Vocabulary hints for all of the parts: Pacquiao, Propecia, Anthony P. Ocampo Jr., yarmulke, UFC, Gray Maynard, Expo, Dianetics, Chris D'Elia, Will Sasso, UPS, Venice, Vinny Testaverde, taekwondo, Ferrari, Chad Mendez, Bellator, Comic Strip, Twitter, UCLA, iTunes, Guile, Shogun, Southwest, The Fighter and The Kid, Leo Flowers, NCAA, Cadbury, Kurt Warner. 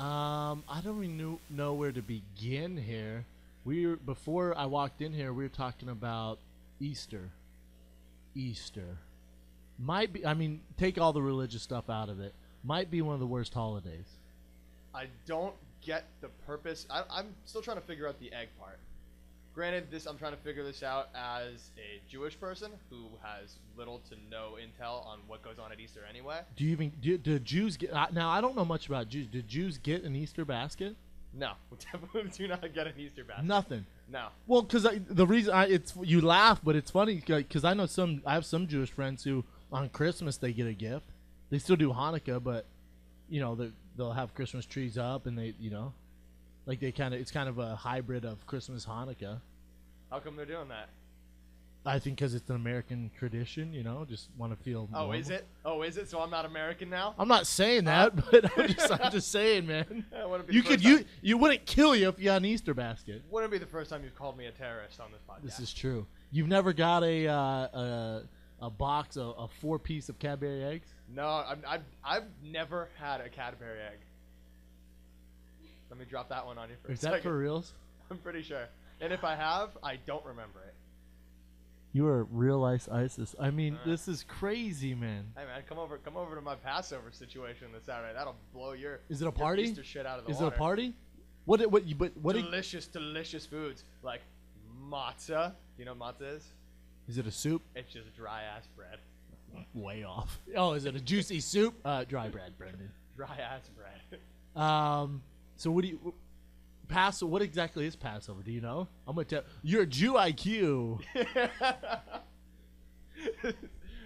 I don't really know where to begin here. Before I walked in here, we were talking about Easter. Easter might be, I mean, take all the religious stuff out of it, might be one of the worst holidays. I don't get the purpose. I'm still trying to figure out the egg part. Granted, I'm trying to figure this out as a Jewish person who has little to no intel on what goes on at Easter anyway. Do Jews get, now I don't know much about Jews. Do Jews get an Easter basket? No, we definitely do not get an Easter basket. Nothing. No. Well, because the reason it's, you laugh, but it's funny because I know I have some Jewish friends who on Christmas they get a gift. They still do Hanukkah, but you know they'll have Christmas trees up and they, you know, like they kind of, it's kind of a hybrid of Christmas Hanukkah. How come they're doing that? I think because it's an American tradition, you know. Just want to feel. Normal. Oh, is it? Oh, is it? So I'm not American now. I'm not saying that, but I'm just saying, man. You wouldn't kill you if you had an Easter basket. Wouldn't be the first time you've called me a terrorist on this podcast. This is true. You've never got a 4-piece of Cadbury eggs. No, I've never had a Cadbury egg. Let me drop that one on you for a second. Is that for reals? I'm pretty sure. And if I have, I don't remember it. You are real ISIS. I mean, This is crazy, man. Hey, man, come over to my Passover situation this Saturday. That'll blow your. Is it a party? Easter shit out of the water. Is it a party? What? Delicious foods like matzah. You know what matzah is? Is it a soup? It's just dry ass bread. Way off. Oh, is it a juicy soup? Dry bread, Brendan. Dry ass bread. So what do you? Passover. What exactly is Passover? Do you know? I'm gonna tell your Jew IQ.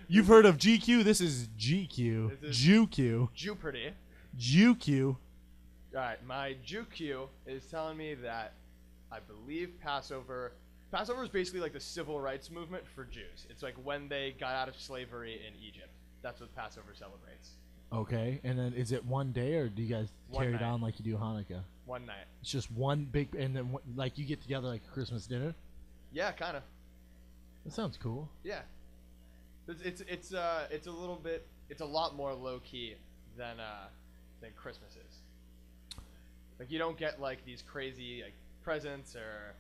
You've heard of GQ. This is GQ. This is JewQ. Jewperty. JewQ. All right, my JewQ is telling me that I believe Passover is basically like the civil rights movement for Jews. It's like when they got out of slavery in Egypt. That's what Passover celebrates. Okay, and then is it one day, or do you guys carry it on like you do Hanukkah? One night. It's just one big, and then like you get together like a Christmas dinner. Yeah, kind of. That sounds cool. Yeah, it's a little bit, it's a lot more low key than Christmas is. Like you don't get like these crazy like presents or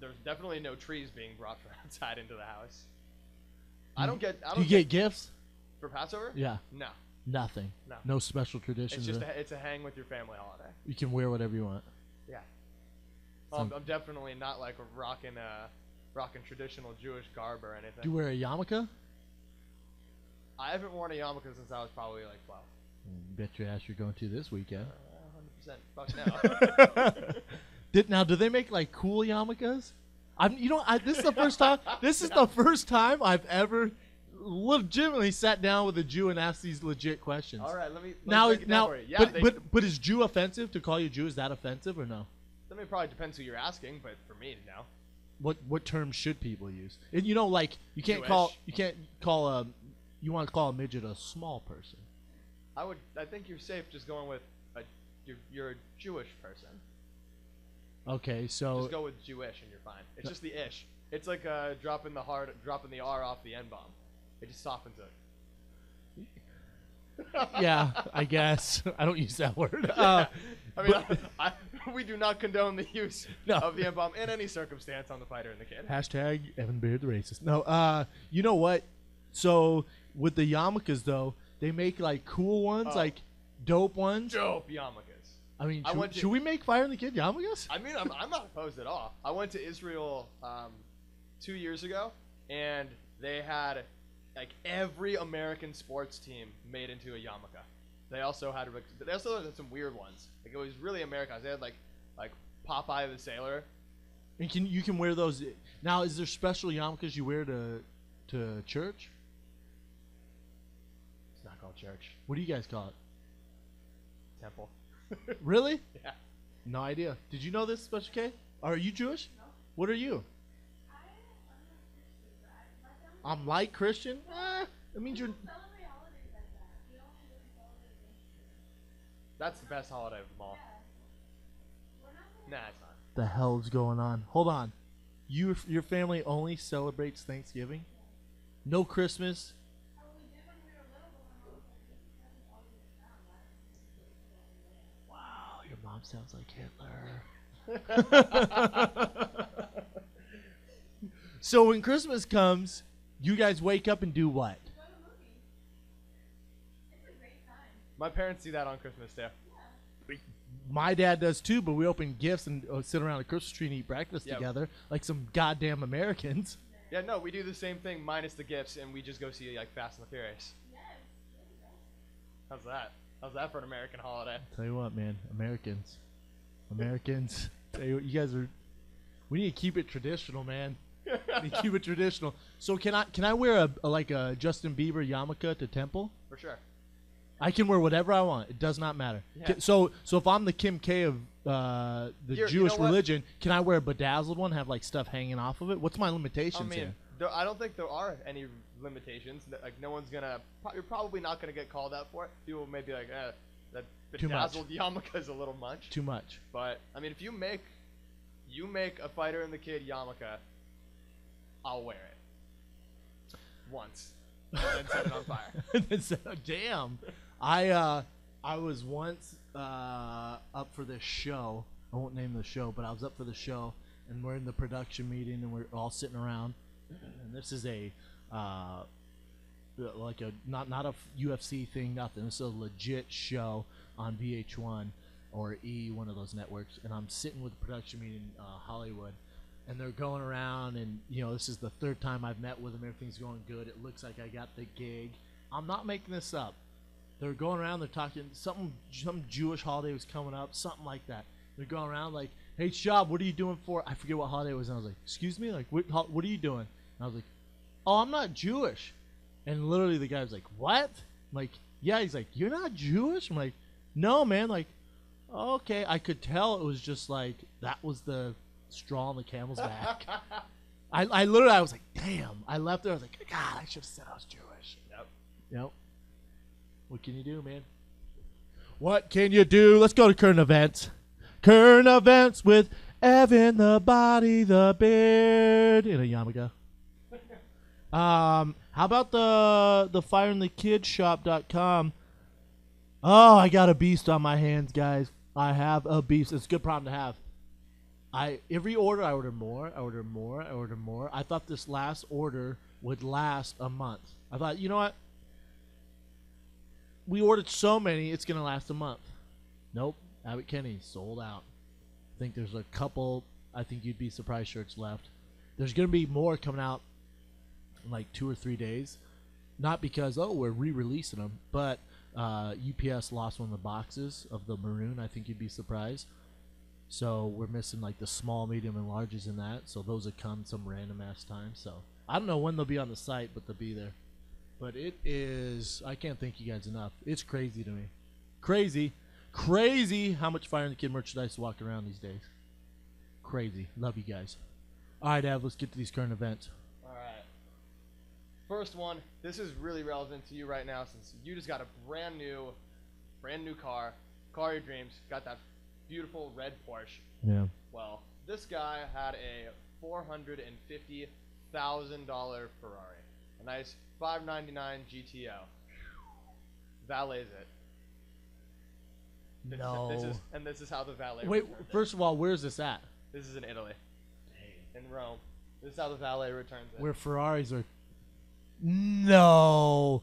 there's definitely no trees being brought from outside into the house. Do you get gifts for Passover? Yeah. No. Nothing. No. No special traditions. It's just it's a hang with your family holiday. You can wear whatever you want. Yeah. I'm definitely not like rocking traditional Jewish garb or anything. Do you wear a yarmulke? I haven't worn a yarmulke since I was probably like 12. Bet your ass you're going to this weekend. 100%. Fuck no. Now, do they make like cool yarmulkes? This is the first time. This is the first time I've ever. Legitimately sat down with a Jew and asked these legit questions. All right, let me it. Yeah, but is Jew offensive? To call you Jew, is that offensive or no? I mean, it probably depends who you're asking, but for me, no. What terms should people use? And you know, like you want to call a midget a small person. I think you're safe just going with you're a Jewish person. Okay, so just go with Jewish and you're fine. It's just the ish. It's like dropping the R off the N bomb. It just softens it. Yeah, I guess. I don't use that word. I mean, we do not condone the use of the N-bomb in any circumstance on The Fighter and the Kid. Hashtag Evan Beard the racist. No, you know what? So with the yarmulkes, though, they make like cool ones, like dope ones. Dope yarmulkes. I mean, should we make Fire and the Kid yarmulkes? I mean, I'm not opposed at all. I went to Israel 2 years ago, and they had – like every American sports team made into a yarmulke. They also had some weird ones. Like it was really Americanized. They had like Popeye the Sailor. And you can wear those now? Is there special yarmulkes you wear to church? It's not called church. What do you guys call it? Temple. Really? Yeah. No idea. Did you know this, Special K? Are you Jewish? No. What are you? I'm like Christian? That means you're... That's the best holiday of them all. Nah, it's not. The hell's going on? Hold on. Your family only celebrates Thanksgiving? No Christmas? Wow, mom sounds like Hitler. So when Christmas comes, you guys wake up and do what? Go to movies. It's a great time. My parents do that on Christmas Day. Yeah. My dad does too, but we open gifts and sit around a Christmas tree and eat breakfast together like some goddamn Americans. Yeah, no, we do the same thing minus the gifts, and we just go see like Fast and the Furious. Yes. How's that? How's that for an American holiday? I'll tell you what, man, Americans, tell you what, you guys are. We need to keep it traditional, man. We need to keep it traditional. So can I wear a Justin Bieber yarmulke to temple? For sure. I can wear whatever I want. It does not matter. Yeah. So if I'm the Kim K of Jewish religion, can I wear a bedazzled one? Have like stuff hanging off of it? What's my limitations here? I don't think there are any limitations. Like no one's gonna. You're probably not gonna get called out for it. People may be like, that bedazzled yarmulke is a little much. Too much. But I mean, if you make a Fighter and the Kid yarmulke, I'll wear it once and then set it on fire. So, damn. I was once up for this show. I won't name the show, but I was up for the show, and we're in the production meeting, and we're all sitting around. And this is a like a not a UFC thing, nothing. It's a legit show on VH1 or E, one of those networks. And I'm sitting with the production meeting, Hollywood, and they're going around, and you know this is the third time I've met with them. Everything's going good. It looks like I got the gig. I'm not making this up. They're going around, they're talking, some Jewish holiday was coming up, something like that. They're going around like, hey, Shab, what are you doing for, I forget what holiday it was, and I was like, excuse me? Like, what are you doing? And I was like, oh, I'm not Jewish. And literally the guy was like, what? I'm like, yeah, he's like, you're not Jewish? I'm like, no, man, like, okay. I could tell it was just like, that was the straw on the camel's back. I literally, I was like, damn. I left there, I was like, God, I should have said I was Jewish. Yep. What can you do, man? What can you do? Let's go to current events. Current events with Evan the Body, the Beard. In a yarmulke. How about the fireandthekidshop.com? Oh, I got a beast on my hands, guys. I have a beast. It's a good problem to have. Every order, I order more. I order more. I order more. I thought this last order would last a month. I thought, you know what? We ordered so many, it's going to last a month. Nope. Abbott Kenny, sold out. I think there's a couple, I think you'd be surprised, shirts left. There's going to be more coming out in like 2 or 3 days. Not because, oh, we're re-releasing them, but UPS lost one of the boxes of the maroon. I think you'd be surprised. So we're missing like the small, medium, and larges in that. So those have come some random ass time. So I don't know when they'll be on the site, but they'll be there. But it is, I can't thank you guys enough. It's crazy to me. Crazy how much Fire and the Kid merchandise is walking around these days. Crazy. Love you guys. All right, Av, let's get to these current events. All right. First one, this is really relevant to you right now since you just got a brand new car. Car of your dreams. Got that beautiful red Porsche. Yeah. Well, this guy had a $450,000 Ferrari. A nice 599 GTO. Valets it. This is how the valet. Wait, first of all, where's this at? This is in Italy. Dang. In Rome. This is how the valet returns it. Where Ferraris are. No.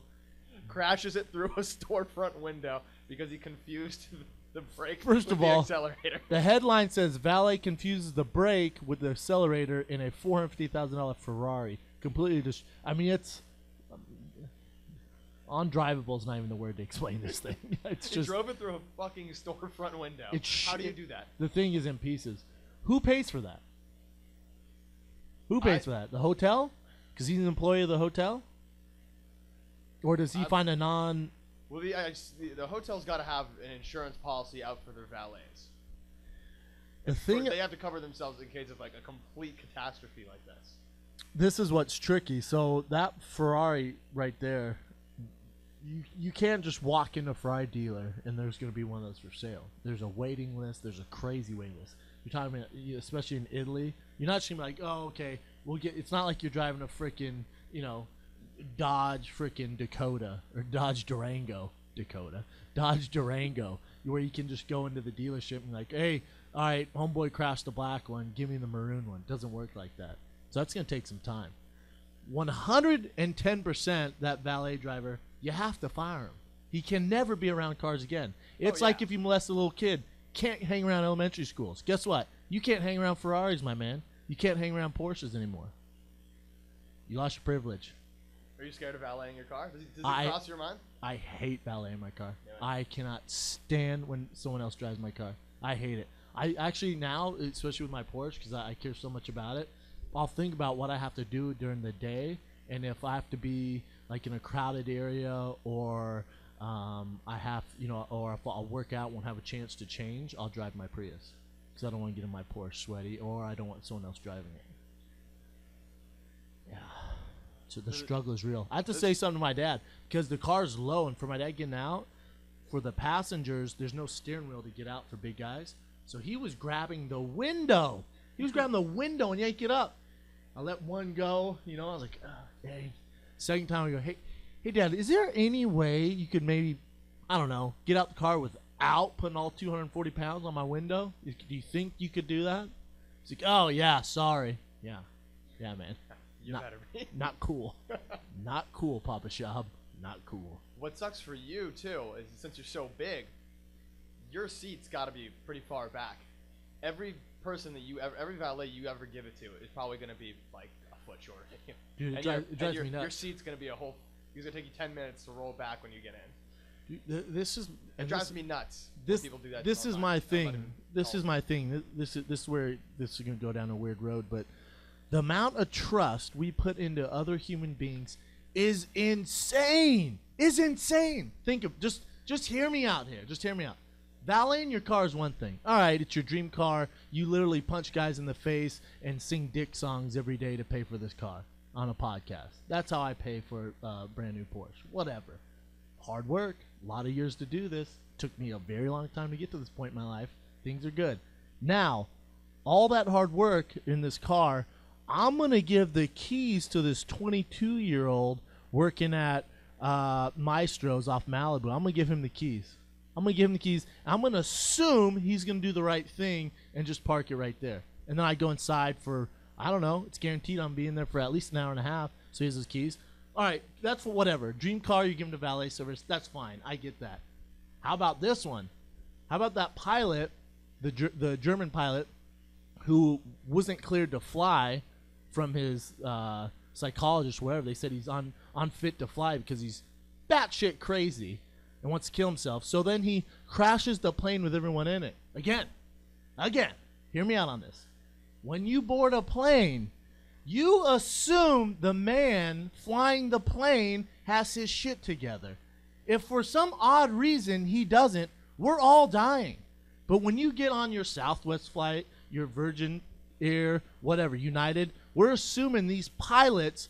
Crashes it through a storefront window because he confused the brake with the accelerator. The headline says valet confuses the brake with the accelerator in a $450,000 Ferrari. Completely just. I mean, it's. Undrivable is not even the word to explain this thing. It's just. He drove it through a fucking storefront window. How do you do that? The thing is in pieces. Who pays for that? Who pays for that? The hotel? Because he's an employee of the hotel? Or does he find a non. Well, the hotel's got to have an insurance policy out for their valets. They have to cover themselves in case of like a complete catastrophe like this. This is what's tricky. So that Ferrari right there, you can't just walk into a Ferrari dealer and there's going to be one of those for sale. There's a waiting list. There's a crazy waiting list. You're talking about, especially in Italy, you're not just going to be like, oh, okay, we'll get. It's not like you're driving a freaking, Dodge Durango. where you can just go into the dealership and like, hey, all right, homeboy crashed the black one, give me the maroon one. Doesn't work like that. So that's going to take some time. 110% that valet driver, you have to fire him. He can never be around cars again. It's like if you molest a little kid, can't hang around elementary schools. Guess what? You can't hang around Ferraris, my man. You can't hang around Porsches anymore. You lost your privilege. Are you scared of valeting your car? Does it cross your mind? I hate valeting my car. Yeah. I cannot stand when someone else drives my car. I hate it. I actually now, especially with my Porsche, because I care so much about it, I'll think about what I have to do during the day, and if I have to be like in a crowded area, or I have, you know, or if I'll work out, won't have a chance to change, I'll drive my Prius because I don't want to get in my Porsche sweaty, or I don't want someone else driving it. Yeah. So the struggle is real. I have to say something to my dad because the car's low, and for my dad getting out, for the passengers, there's no steering wheel to get out for big guys. So he was grabbing the window. He was grabbing the window and yanking it up. I let one go. You know, I was like, dang. Second time I go, hey, Dad, is there any way you could maybe, I don't know, get out the car without putting all 240 pounds on my window? Do you think you could do that? He's like, oh, yeah, sorry. Yeah. Yeah, man. You better be. Not cool. Not cool, Papa Shab. Not cool. What sucks for you, too, is since you're so big, your seat's got to be pretty far back. Every valet you ever give it to is probably going to be like a foot shorter than you. Dude, it drives me nuts. Your seat's going to be a whole. It's going to take you 10 minutes to roll back when you get in. Dude, it drives me nuts. People do that. This is my thing. This is where this is going to go down a weird road, but the amount of trust we put into other human beings is insane. Is insane. Think of just hear me out here. Just hear me out. Valeting your car is one thing. All right, it's your dream car. You literally punch guys in the face and sing dick songs every day to pay for this car on a podcast. That's how I pay for a brand new Porsche. Whatever. Hard work. A lot of years to do this. Took me a very long time to get to this point in my life. Things are good. Now, all that hard work in this car, I'm going to give the keys to this 22-year-old working at Maestro's off Malibu. I'm going to give him the keys. I'm going to give him the keys. I'm going to assume he's going to do the right thing and just park it right there. And then I go inside for, I don't know, it's guaranteed I'm being there for at least an hour and a half. So he has his keys. All right, that's for whatever. Dream car, you give him to valet service. That's fine. I get that. How about this one? How about that pilot, the German pilot, who wasn't cleared to fly from his psychologist, wherever. They said he's unfit to fly because he's batshit crazy and wants to kill himself. So then he crashes the plane with everyone in it. Again, hear me out on this. When you board a plane, you assume the man flying the plane has his shit together. If for some odd reason he doesn't, we're all dying. But when you get on your Southwest flight, your Virgin Air, whatever, United, we're assuming these pilots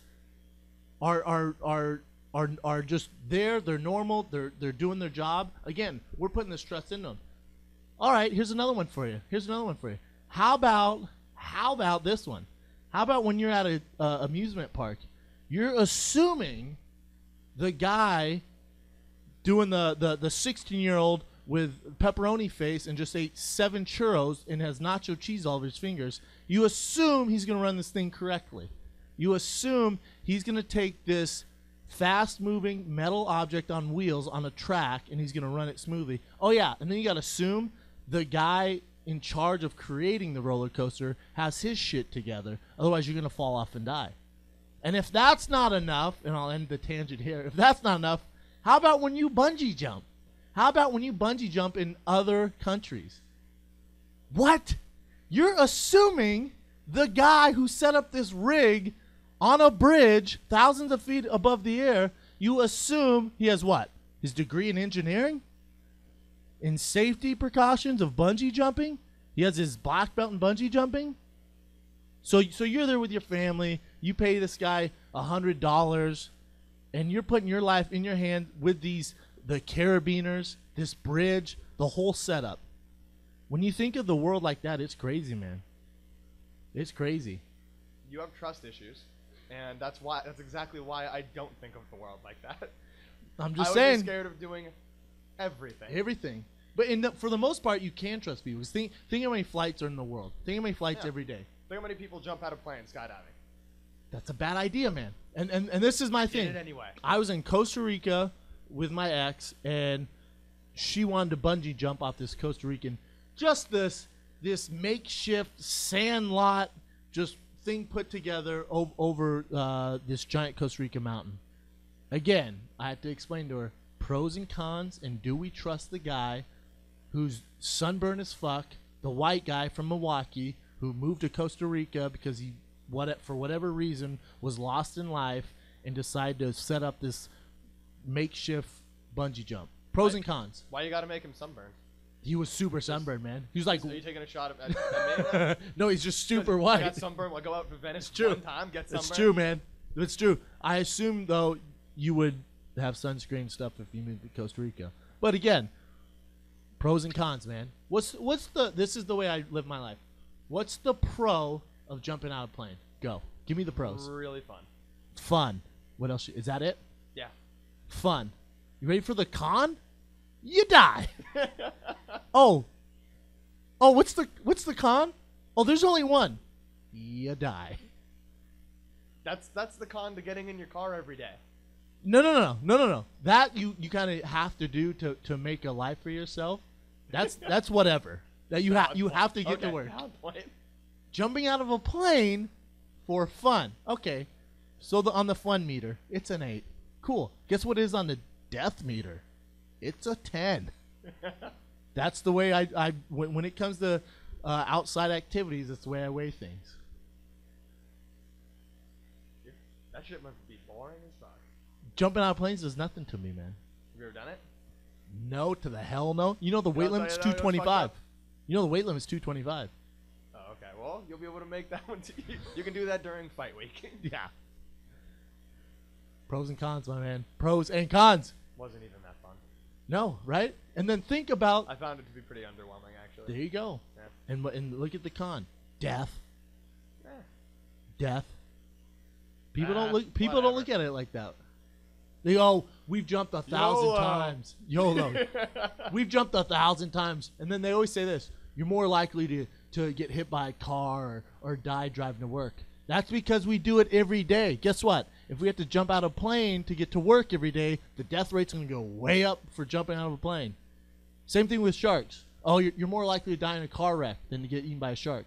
are just there, they're normal, they're doing their job. Again, we're putting this trust in them. All right, here's another one for you. How about this one? How about when you're at a amusement park, you're assuming the guy doing the 16-year-old with pepperoni face and just ate 7 churros and has nacho cheese all over his fingers, you assume he's going to run this thing correctly. You assume he's going to take this fast-moving metal object on wheels on a track, and he's going to run it smoothly. Oh, yeah, and then you got to assume the guy in charge of creating the roller coaster has his shit together. Otherwise, you're going to fall off and die. And if that's not enough, and I'll end the tangent here, if that's not enough, how about when you bungee jump? How about when you bungee jump in other countries? What? You're assuming the guy who set up this rig on a bridge, thousands of feet above the air, you assume he has what? His degree in engineering? In safety precautions of bungee jumping? He has his black belt in bungee jumping? So you're there with your family. You pay this guy $100, and you're putting your life in your hand with the carabiners, this bridge, the whole setup. When you think of the world like that, it's crazy, man. It's crazy. You have trust issues. And that's exactly why I don't think of the world like that. I'm just saying. I would be scared of doing everything. But for the most part, you can trust people. Because think how many flights are in the world. Think how many flights every day. Think how many people jump out of planes skydiving. That's a bad idea, man. And this is my thing. Did it anyway. I was in Costa Rica with my ex, and she wanted to bungee jump off this Costa Rican, just this makeshift sand lot, just thing put together over this giant Costa Rica mountain. Again, I had to explain to her pros and cons, and do we trust the guy who's sunburned as fuck, the white guy from Milwaukee who moved to Costa Rica because he, for whatever reason, was lost in life and decided to set up this makeshift bungee jump. Pros and cons. Why you gotta make him sunburn? He was super sunburned, man. He was like, so are you taking a shot at me? No, he's just super white. I got sunburned. I go out for Venice one time, get sunburned. It's true, man. It's true. I assume, though, you would have sunscreen stuff if you moved to Costa Rica. But again, pros and cons, man. This is the way I live my life. What's the pro of jumping out of a plane? Go. Give me the pros. Really fun. Fun. What else? Is that it? Yeah. Fun. You ready for the con? You die. Oh, what's the con? Oh, there's only one. You die. That's the con to getting in your car every day. No. That you kind of have to do to make a life for yourself. That's whatever. That you have to get to work. Jumping out of a plane for fun. Okay. So on the fun meter, it's an 8. Cool. Guess what it is on the death meter? It's a 10. That's the way I when it comes to outside activities, that's the way I weigh things. That shit must be boring as fuck. Jumping out of planes does nothing to me, man. Have you ever done it? No, to the hell no. You know the weight limit's 225. You know the weight limit's 225. Oh, okay. Well, you'll be able to make that one. You can do that during fight week. Yeah. Pros and cons, my man. Pros and cons. Wasn't even that fun. No, right? And then think about. I found it to be pretty underwhelming, actually. There you go. Yeah. And look at the con. Death. Yeah. Death. People don't look. People don't look at it like that. They go, we've jumped 1,000 times. YOLO. We've jumped 1,000 times. And then they always say this. You're more likely to get hit by a car or die driving to work. That's because we do it every day. Guess what? If we have to jump out of a plane to get to work every day, the death rate's going to go way up for jumping out of a plane. Same thing with sharks. Oh, you're more likely to die in a car wreck than to get eaten by a shark.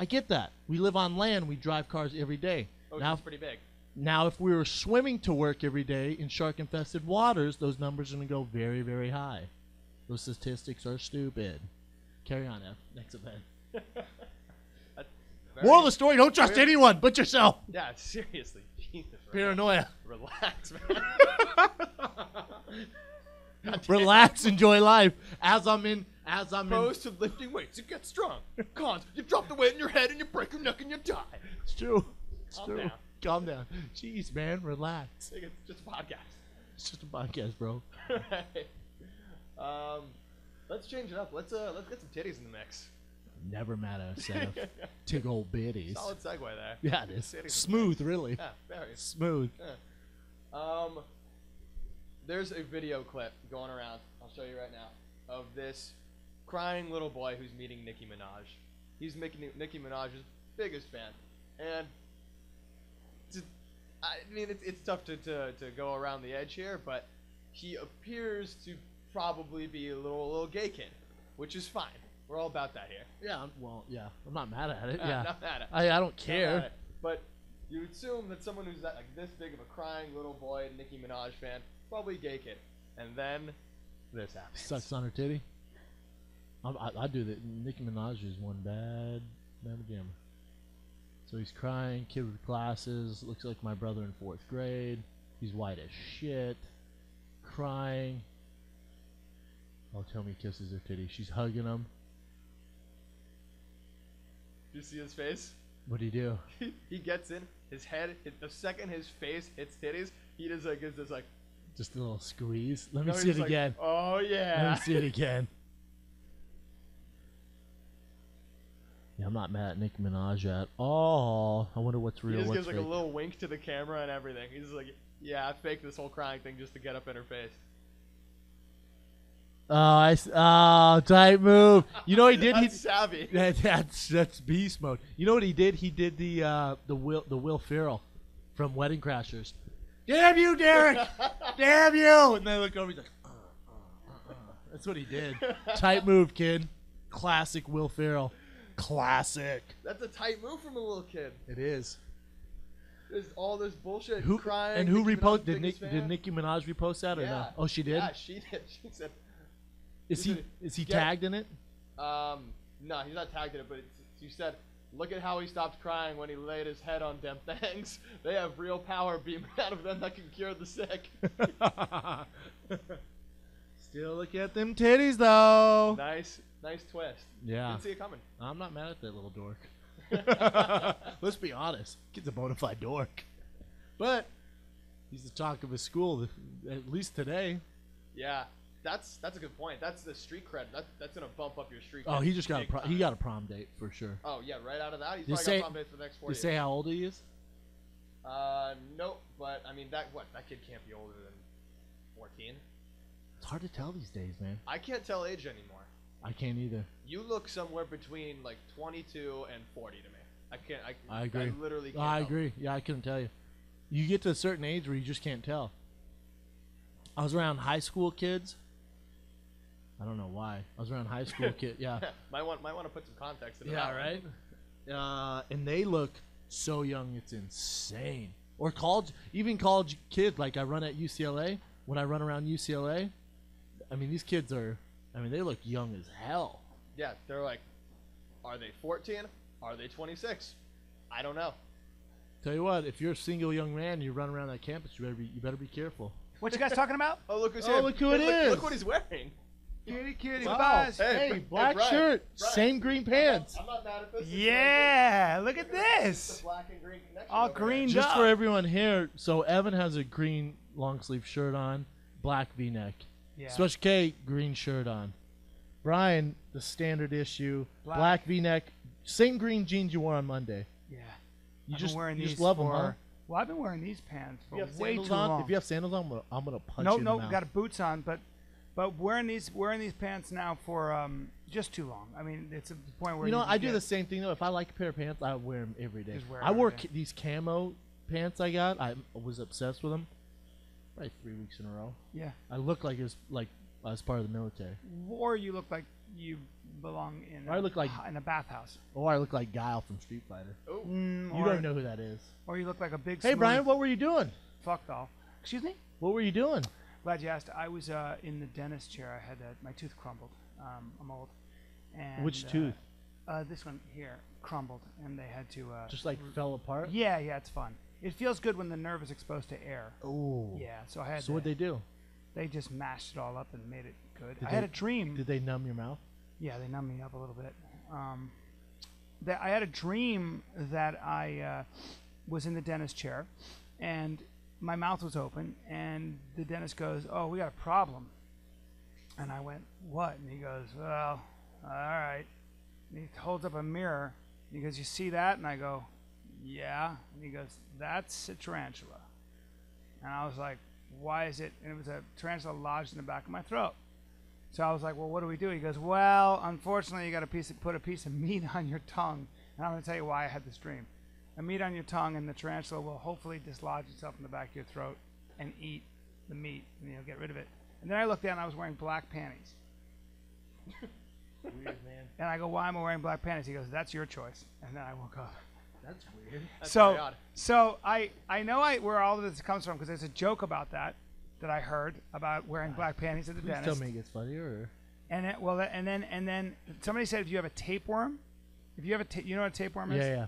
I get that. We live on land. We drive cars every day. Oh, now, it's pretty big. Now, if we were swimming to work every day in shark-infested waters, those numbers are going to go very, very high. Those statistics are stupid. Carry on, F. Next event. Moral of the story, don't trust anyone but yourself. Yeah, seriously. Jesus, paranoia. Relax, man. Relax, enjoy life. Pros to lifting weights, you get strong. Cons, you drop the weight in your head and you break your neck and you die. It's true. It's true. Down. Calm down. Jeez, man, relax. It's just a podcast. It's just a podcast, bro. Right. Let's change it up. Let's get some titties in the mix. Never matter, Seth. Tig old bitties. Solid segue there. Yeah, it is. Smooth, really. Yeah, very smooth. Yeah. There's a video clip going around. I'll show you right now of this crying little boy who's meeting Nicki Minaj. He's Nicki Minaj's biggest fan, and. I mean, it's tough to go around the edge here, but he appears to probably be a little gay kid, which is fine. We're all about that here. Yeah, well, yeah. I'm not mad at it. Yeah, not mad at it. I don't care. But you assume that someone who's that, like this big of a crying little boy, Nicki Minaj fan, probably a gay kid. And then this happens. Sucks on her titty. I do that. Nicki Minaj is one bad gamer. So he's crying, kid with glasses, looks like my brother in 4th grade. He's white as shit, crying. Oh, tell me he kisses her titty. She's hugging him. Do you see his face? What'd he do? He gets in, his head, the second his face hits titties, he just like, is like... Just a little squeeze. Let me see it again. Like, oh, yeah. Let me see it again. I'm not mad at Nicki Minaj at all. I wonder what's real. He just gives like a little wink to the camera and everything. He's like, yeah, I faked this whole crying thing just to get up in her face. Tight move. You know what he did? That's savvy. That's beast mode. You know what he did? He did the Will Ferrell from Wedding Crashers. Damn you, Derek! Damn you! And they look over. He's like, that's what he did. Tight move, kid. Classic Will Ferrell. Classic. That's a tight move from a little kid. It is. There's all this bullshit crying. And who reposted? Did Nicki Minaj repost that or no? Oh, she did? Yeah, she did. She said. Is he tagged in it? No, he's not tagged in it, but you said, look at how he stopped crying when he laid his head on them things. They have real power beaming out of them that can cure the sick. Still look at them titties, though. Nice twist. Yeah. Didn't see it coming. I'm not mad at that little dork. Let's be honest. Kid's a bona fide dork. But he's the talk of his school, at least today. Yeah. That's a good point. That's the street cred. That's gonna bump up your street cred. Oh, he just got a prom date for sure. Oh yeah, right out of that, he's probably got prom dates for the next 4 years. Did you say how old he is? Nope. But I mean, that kid can't be older than 14. It's hard to tell these days, man. I can't tell age anymore. I can't either. You look somewhere between like 22 and 40 to me. I can't. I agree. I literally can't. I agree. Yeah, I couldn't tell you. You get to a certain age where you just can't tell. I was around high school kids. I don't know why. I was around high school kids. Yeah. might want to put some context in that. Yeah, right? And they look so young, it's insane. Or college, even college kids. Like I run at UCLA. When I run around UCLA, I mean, these kids are, I mean, they look young as hell. Yeah, they're like, are they 14? Are they 26? I don't know. Tell you what, if you're a single young man and you run around that campus, you better be careful. What you guys talking about? Oh, look who's here. Oh, look who it is. Look what he's wearing. Kitty, wow. Hey, black shirt, Brian. Same green pants. I'm not mad at this. Yeah, look at this. The black and green connection. All greened up. Just for everyone here, so Evan has a green long sleeve shirt on, black V-neck. Yeah. Special K, green shirt on. Brian, the standard issue, black V-neck, same green jeans you wore on Monday. Yeah, you just love them, huh? Well, I've been wearing these pants for way too long. If you have sandals on, I'm gonna punch you in the mouth. No, got boots on, but wearing these pants now for just too long. I mean, it's a point where I do the same thing though. If I like a pair of pants, I wear them every day. I wore these camo pants I got. I was obsessed with them. Probably 3 weeks in a row. Yeah. I look like I was part of the military. Or you look like you belong in in a bathhouse. Or I look like Guile from Street Fighter. Oh. You don't know who that is. Or you look like a big. Hey Brian, what were you doing? Fucked off. Excuse me. What were you doing? Glad you asked. I was in the dentist chair. I had my tooth crumbled. I'm old. And, which tooth? This one here crumbled, and they had to just like fell apart. Yeah, it's fun. It feels good when the nerve is exposed to air. Oh. Yeah, so I had. So what'd they do? They just mashed it all up and made it good. I had a dream. Did they numb your mouth? Yeah, they numbed me up a little bit. That I had a dream that I was in the dentist chair, and my mouth was open, and the dentist goes, "Oh, we got a problem." And I went, "What?" And he goes, "Well, all right." And he holds up a mirror. And he goes, "You see that?" And I go, "Yeah." And he goes, "That's a tarantula." And I was like, "Why is it?" And it was a tarantula lodged in the back of my throat. So I was like, "Well, what do we do?" He goes, "Well, unfortunately, you got to put a piece of meat on your tongue." And I'm going to tell you why I had this dream. A meat on your tongue, and the tarantula will hopefully dislodge itself in the back of your throat and eat the meat, and you'll get rid of it. And then I looked down, and I was wearing black panties. Weird, man. And I go, "Why am I wearing black panties?" He goes, "That's your choice." And then I woke up. That's weird. So I know where all of this comes from, because there's a joke about that I heard about wearing black panties at the dentist. Tell me it gets funnier. And it, well, and then somebody said if you have a tapeworm, you know what a tapeworm is? Yeah.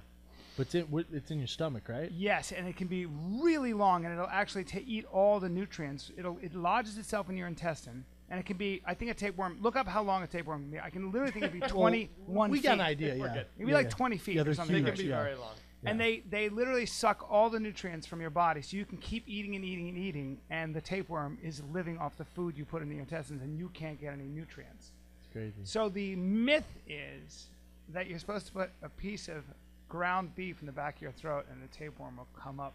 But it's in your stomach, right? Yes, and it can be really long, and it'll actually eat all the nutrients. It lodges itself in your intine, and it can be, I think a tapeworm, look up how long a tapeworm can be. I can literally think it'd be 21 feet. We got an idea, yeah. It would be 20 feet or something. Huge, it can be very long. Yeah. And they literally suck all the nutrients from your body, so you can keep eating and eating and eating, and the tapeworm is living off the food you put in your intestines, and you can't get any nutrients. It's crazy. So the myth is that you're supposed to put a piece of ground beef in the back of your throat, and the tapeworm will come up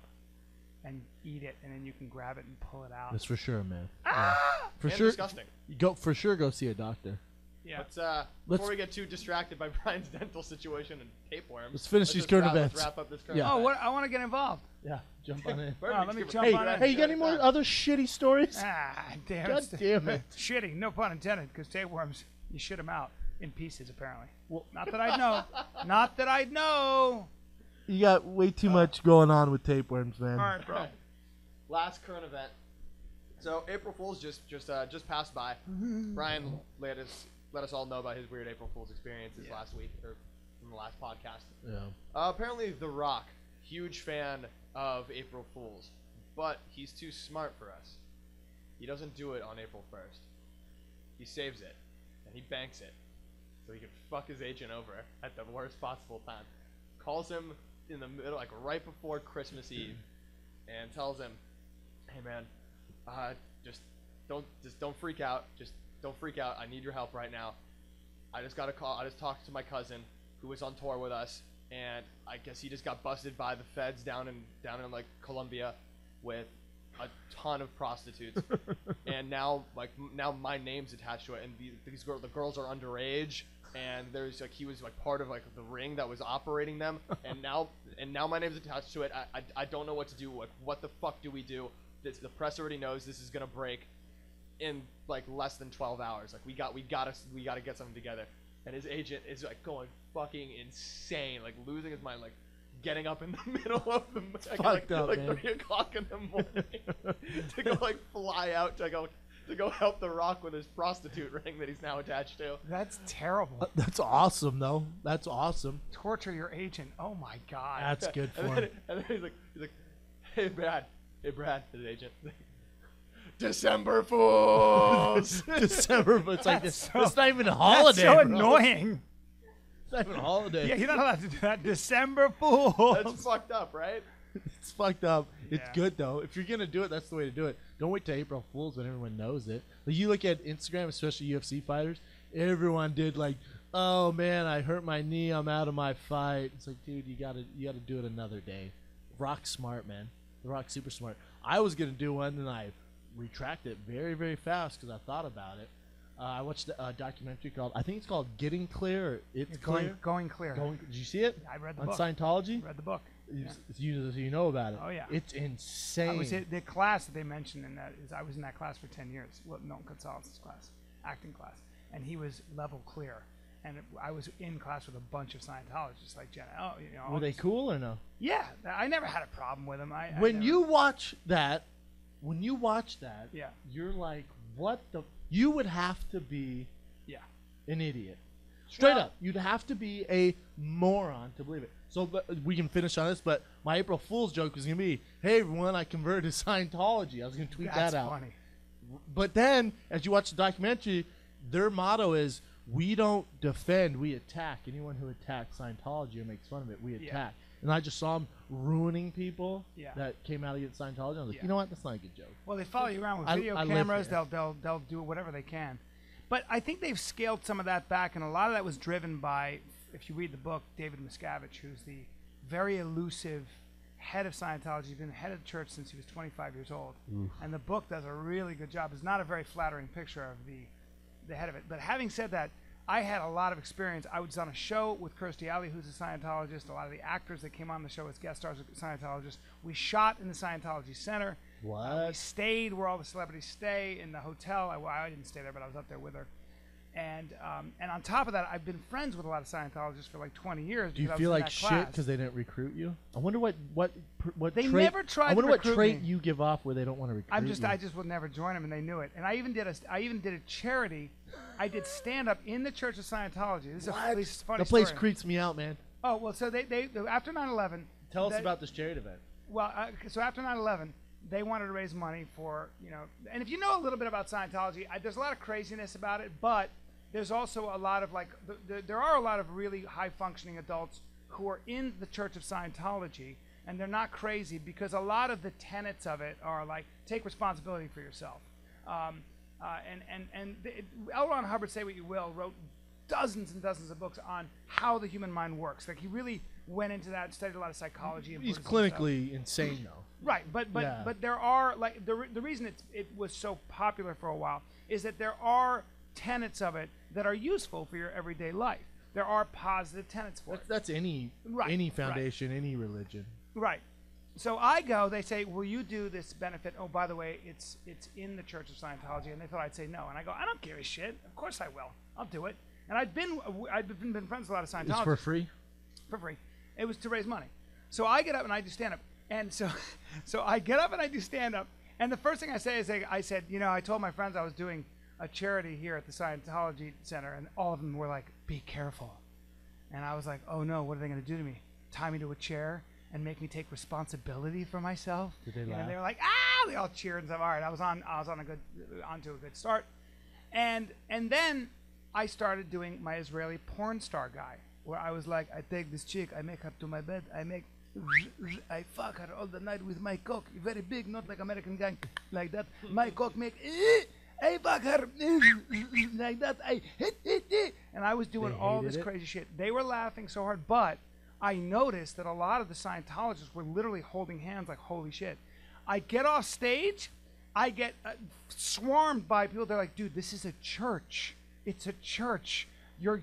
and eat it, and then you can grab it and pull it out. That's for sure, man. Ah! For sure, disgusting. Go see a doctor. Yeah. But, before we get too distracted by Brian's dental situation and tapeworms, let's wrap up this current event. Yeah. Oh, I want to get involved. Yeah, jump on in. Let me jump on in. Hey, you got any more other shitty stories? Ah, damn it. God damn it. Shitty, no pun intended, because tapeworms, you shit them out in pieces, apparently. Well, not that I know. Not that I know. You got way too much going on with tapeworms, man. All right, bro. Last current event. So April Fool's just passed by. Brian let us all know about his weird April Fool's experiences last week or from the last podcast. Yeah. Apparently, The Rock, huge fan of April Fool's, but he's too smart for us. He doesn't do it on April 1st. He saves it and he banks it, so he can fuck his agent over at the worst possible time. Calls him in the middle, like right before Christmas Eve, and tells him, "Hey, man, just don't freak out. Just don't freak out. I need your help right now. I just got a call. I just talked to my cousin who was on tour with us, and I guess he just got busted by the feds down in like Colombia with a ton of prostitutes. And now my name's attached to it, and the girls are underage." And there's like he was like part of like the ring that was operating them, and now my name's attached to it. I don't know what to do. Like, what the fuck do we do? The press already knows this is gonna break in like less than 12 hours. Like we gotta get something together. And his agent is like going fucking insane, like losing his mind, like getting up in the middle of the like 3 o'clock in the morning to go like fly out to go help The Rock with his prostitute ring that he's now attached to. That's terrible. That's awesome, though. That's awesome. Torture your agent. Oh my God. That's good for him. And then he's like, hey Brad, his agent. December Fools. December, but it's like it's not even a holiday. That's so annoying. It's not even a holiday. Yeah, you're not allowed to do that. December Fools. That's fucked up, right? It's fucked up. Yeah. It's good, though. If you're going to do it, that's the way to do it. Don't wait till April Fool's when everyone knows it. Like, you look at Instagram, especially UFC fighters, everyone did like, oh, man, I hurt my knee. I'm out of my fight. It's like, dude, you gotta do it another day. Rock smart, man. The Rock's super smart. I was going to do one, and I retracted it very, very fast because I thought about it. I watched a documentary called, I think it's called Getting Clear. Or It's Clear. Going Clear. Did you see it? I read the book. On Scientology? I read the book. Yeah. You know about it. Oh, yeah. It's insane. The class that they mentioned in that is I was in that class for 10 years. Well, Milton Gonzalez's class, acting class. And he was level clear. And I was in class with a bunch of Scientologists like Jenna. Oh, you know, were they cool or no? Yeah. I never had a problem with them. When you watch that, yeah, you're like, what the? You would have to be an idiot. Straight up. You'd have to be a moron to believe it. So we can finish on this, but my April Fool's joke was going to be, hey, everyone, I converted to Scientology. I was going to tweet that out. That's funny. But then, as you watch the documentary, their motto is, we don't defend, we attack. Anyone who attacks Scientology or makes fun of it, we attack. And I just saw them ruining people that came out against Scientology. I was like, you know what? That's not a good joke. Well, they follow you around with video cameras. They'll do whatever they can. But I think they've scaled some of that back, and a lot of that was driven by, if you read the book, David Miscavige, who's the very elusive head of Scientology. He's been head of the church since he was 25 years old. Oof. And the book does a really good job. It's not a very flattering picture of the head of it. But having said that, I had a lot of experience. I was on a show with Kirstie Alley, who's a Scientologist. A lot of the actors that came on the show as guest stars are Scientologists. We shot in the Scientology Center. What? We stayed where all the celebrities stay in the hotel. I didn't stay there, but I was up there with her. And on top of that, I've been friends with a lot of Scientologists for like 20 years. Do you feel like shit because they didn't recruit you? I wonder what they trait, never tried. I wonder to what trait me. You give off where they don't want to recruit. I just would never join them, and they knew it. And I even did a charity. I did stand up in the Church of Scientology. This is a funny story. Creeps me out, man. Oh well, so they after 9/11. Tell us about this charity event. Well, so after 9/11. They wanted to raise money for, you know, and if you know a little bit about Scientology, there's a lot of craziness about it, but there's also a lot of like, there are a lot of really high functioning adults who are in the Church of Scientology, and they're not crazy because a lot of the tenets of it are like, take responsibility for yourself. L. Ron Hubbard, say what you will, wrote dozens and dozens of books on how the human mind works. Like he really went into that, studied a lot of psychology. He's clinically insane though. Right, but there are, like, the reason it was so popular for a while is that there are tenets of it that are useful for your everyday life. There are positive tenets for it. That's any foundation, any religion. Right. So I go, they say, will you do this benefit? Oh, by the way, it's in the Church of Scientology. And they thought I'd say no. And I go, I don't give a shit. Of course I will. I'll do it. And I've been friends with a lot of Scientologists. It's for free? For free. It was to raise money. So I get up and I do stand-up. And so I get up and I do stand-up. And the first thing I say is, I said, you know, I told my friends I was doing a charity here at the Scientology Center. And all of them were like, be careful. And I was like, oh, no, what are they going to do to me? Tie me to a chair and make me take responsibility for myself? Did they laugh? And they were like, ah! They all cheered and stuff. All right, I was onto a good start. And then I started doing my Israeli porn star guy, where I was like, I take this chick, I make her to my bed, I fuck her all the night with my cock, very big, not like American gang, like that. My cock make, I fuck her like that. I hit, and I was doing all this crazy shit. They were laughing so hard, but I noticed that a lot of the Scientologists were literally holding hands like, holy shit. I get off stage, I get swarmed by people. They're like, dude, this is a church. It's a church. You're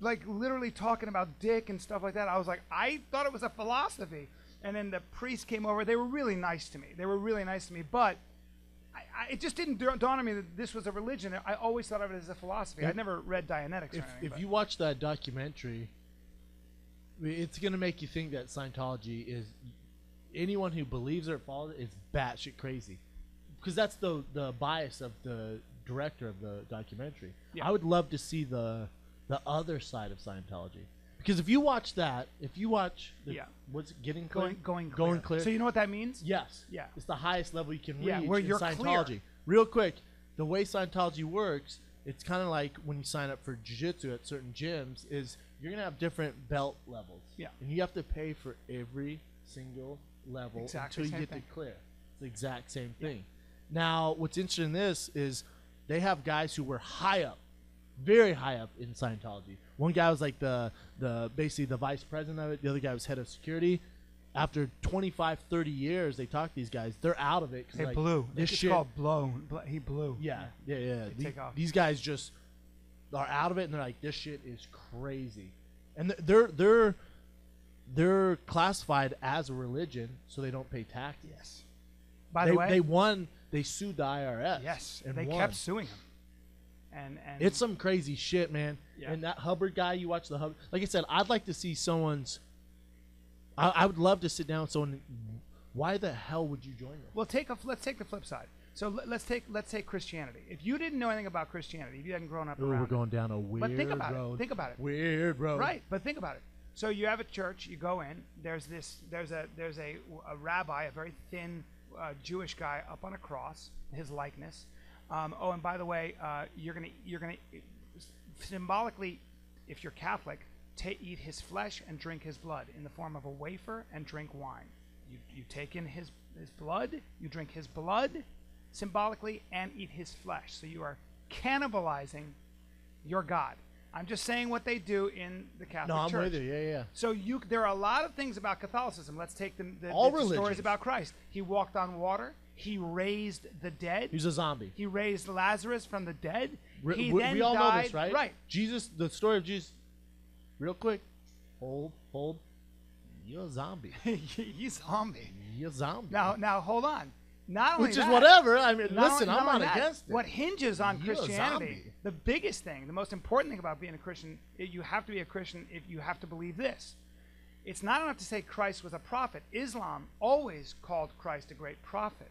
like literally talking about dick and stuff like that. I was like, I thought it was a philosophy. And then the priest came over. They were really nice to me. But it just didn't dawn on me that this was a religion. I always thought of it as a philosophy. Yeah. I never read Dianetics or anything. If you watch that documentary, it's going to make you think that Scientology is, anyone who believes or follows it is batshit crazy. Because that's the bias of the director of the documentary. Yeah. I would love to see the other side of Scientology. Because if you watch that, what's it, Getting Clear? Going Clear. So you know what that means? Yes. Yeah. It's the highest level you can reach where you're in Scientology. Clear. Real quick, the way Scientology works, it's kind of like when you sign up for jiu-jitsu at certain gyms, is you're going to have different belt levels. Yeah. And you have to pay for every single level until you get to clear. It's the exact same thing. Yeah. Now, what's interesting in this is they have guys who were high up, very high up in Scientology. One guy was like basically the vice president of it. The other guy was head of security. After 25, 30 years, they talk to these guys. They're out of it. They blew. It's called blown. He blew. Yeah. These guys just are out of it, and they're like, this shit is crazy. And they're classified as a religion, so they don't pay taxes. Yes. By the way, they won. They sued the IRS. Yes, and they kept suing them. And it's some crazy shit, man. Yeah. And that Hubbard guy, you watch the Hubbard. Like I said, I'd like to see someone's. I would love to sit down with someone. Why the hell would you join them? Well, let's take the flip side. So let's take Christianity. If you didn't know anything about Christianity, if you hadn't grown up around, we're going down a weird road. But think about it. Think about it. Weird road. Right, but think about it. So you have a church. You go in. There's a rabbi, a very thin Jewish guy up on a cross, his likeness. Oh, and by the way, you're gonna symbolically, if you're Catholic, eat his flesh and drink his blood in the form of a wafer and drink wine. You take in his blood, you drink his blood symbolically, and eat his flesh. So you are cannibalizing your God. I'm just saying what they do in the Catholic Church. No, I'm with you. Yeah. So there are a lot of things about Catholicism. Let's take the stories about Christ. He walked on water. He raised the dead. He's a zombie. He raised Lazarus from the dead. We all know this, right? Right. Jesus, the story of Jesus. Real quick, hold. You're a zombie. You're a zombie. Now, hold on. Not only Which is whatever. I mean, listen, I'm not against it. What hinges on Christianity, the biggest thing, the most important thing about being a Christian, you have to be a Christian if you have to believe this. It's not enough to say Christ was a prophet. Islam always called Christ a great prophet.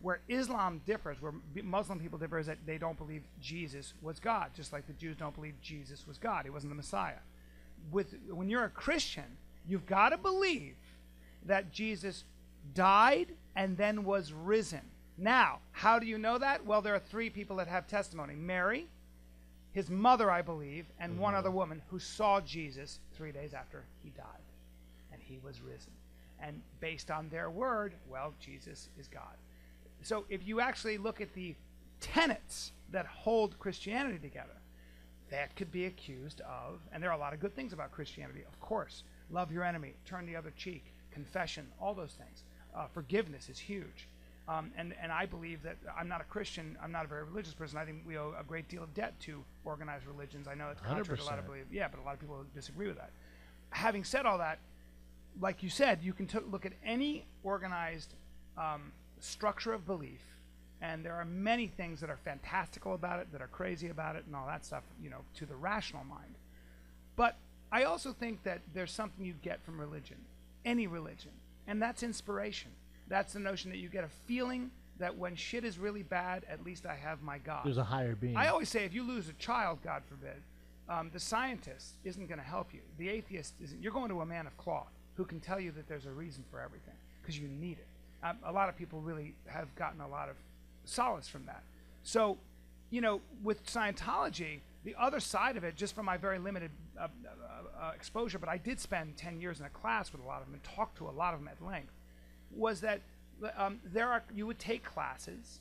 Where Islam differs, where Muslim people differ, is that they don't believe Jesus was God, just like the Jews don't believe Jesus was God. He wasn't the Messiah. When you're a Christian, you've got to believe that Jesus died and then was risen. Now, how do you know that? Well, there are three people that have testimony. Mary, his mother, I believe, and one other woman who saw Jesus 3 days after he died. And he was risen. And based on their word, well, Jesus is God. So if you actually look at the tenets that hold Christianity together, that could be accused of, and there are a lot of good things about Christianity, of course. Love your enemy, turn the other cheek, confession, all those things. Forgiveness is huge. And I believe that I'm not a Christian. I'm not a very religious person. I think we owe a great deal of debt to organized religions. I know it's contrary to a lot of belief. Yeah, but a lot of people disagree with that. Having said all that, like you said, you can look at any organized structure of belief, and there are many things that are fantastical about it, that are crazy about it, and all that stuff, you know, to the rational mind. But I also think that there's something you get from religion, any religion, and that's inspiration. That's the notion that you get a feeling that when shit is really bad, at least I have my God. There's a higher being. I always say if you lose a child, God forbid, the scientist isn't going to help you. The atheist isn't. You're going to a man of cloth who can tell you that there's a reason for everything because you need it. A lot of people really have gotten a lot of solace from that. So, you know, with Scientology, the other side of it, just from my very limited exposure, but I did spend 10 years in a class with a lot of them and talked to a lot of them at length, was that you would take classes,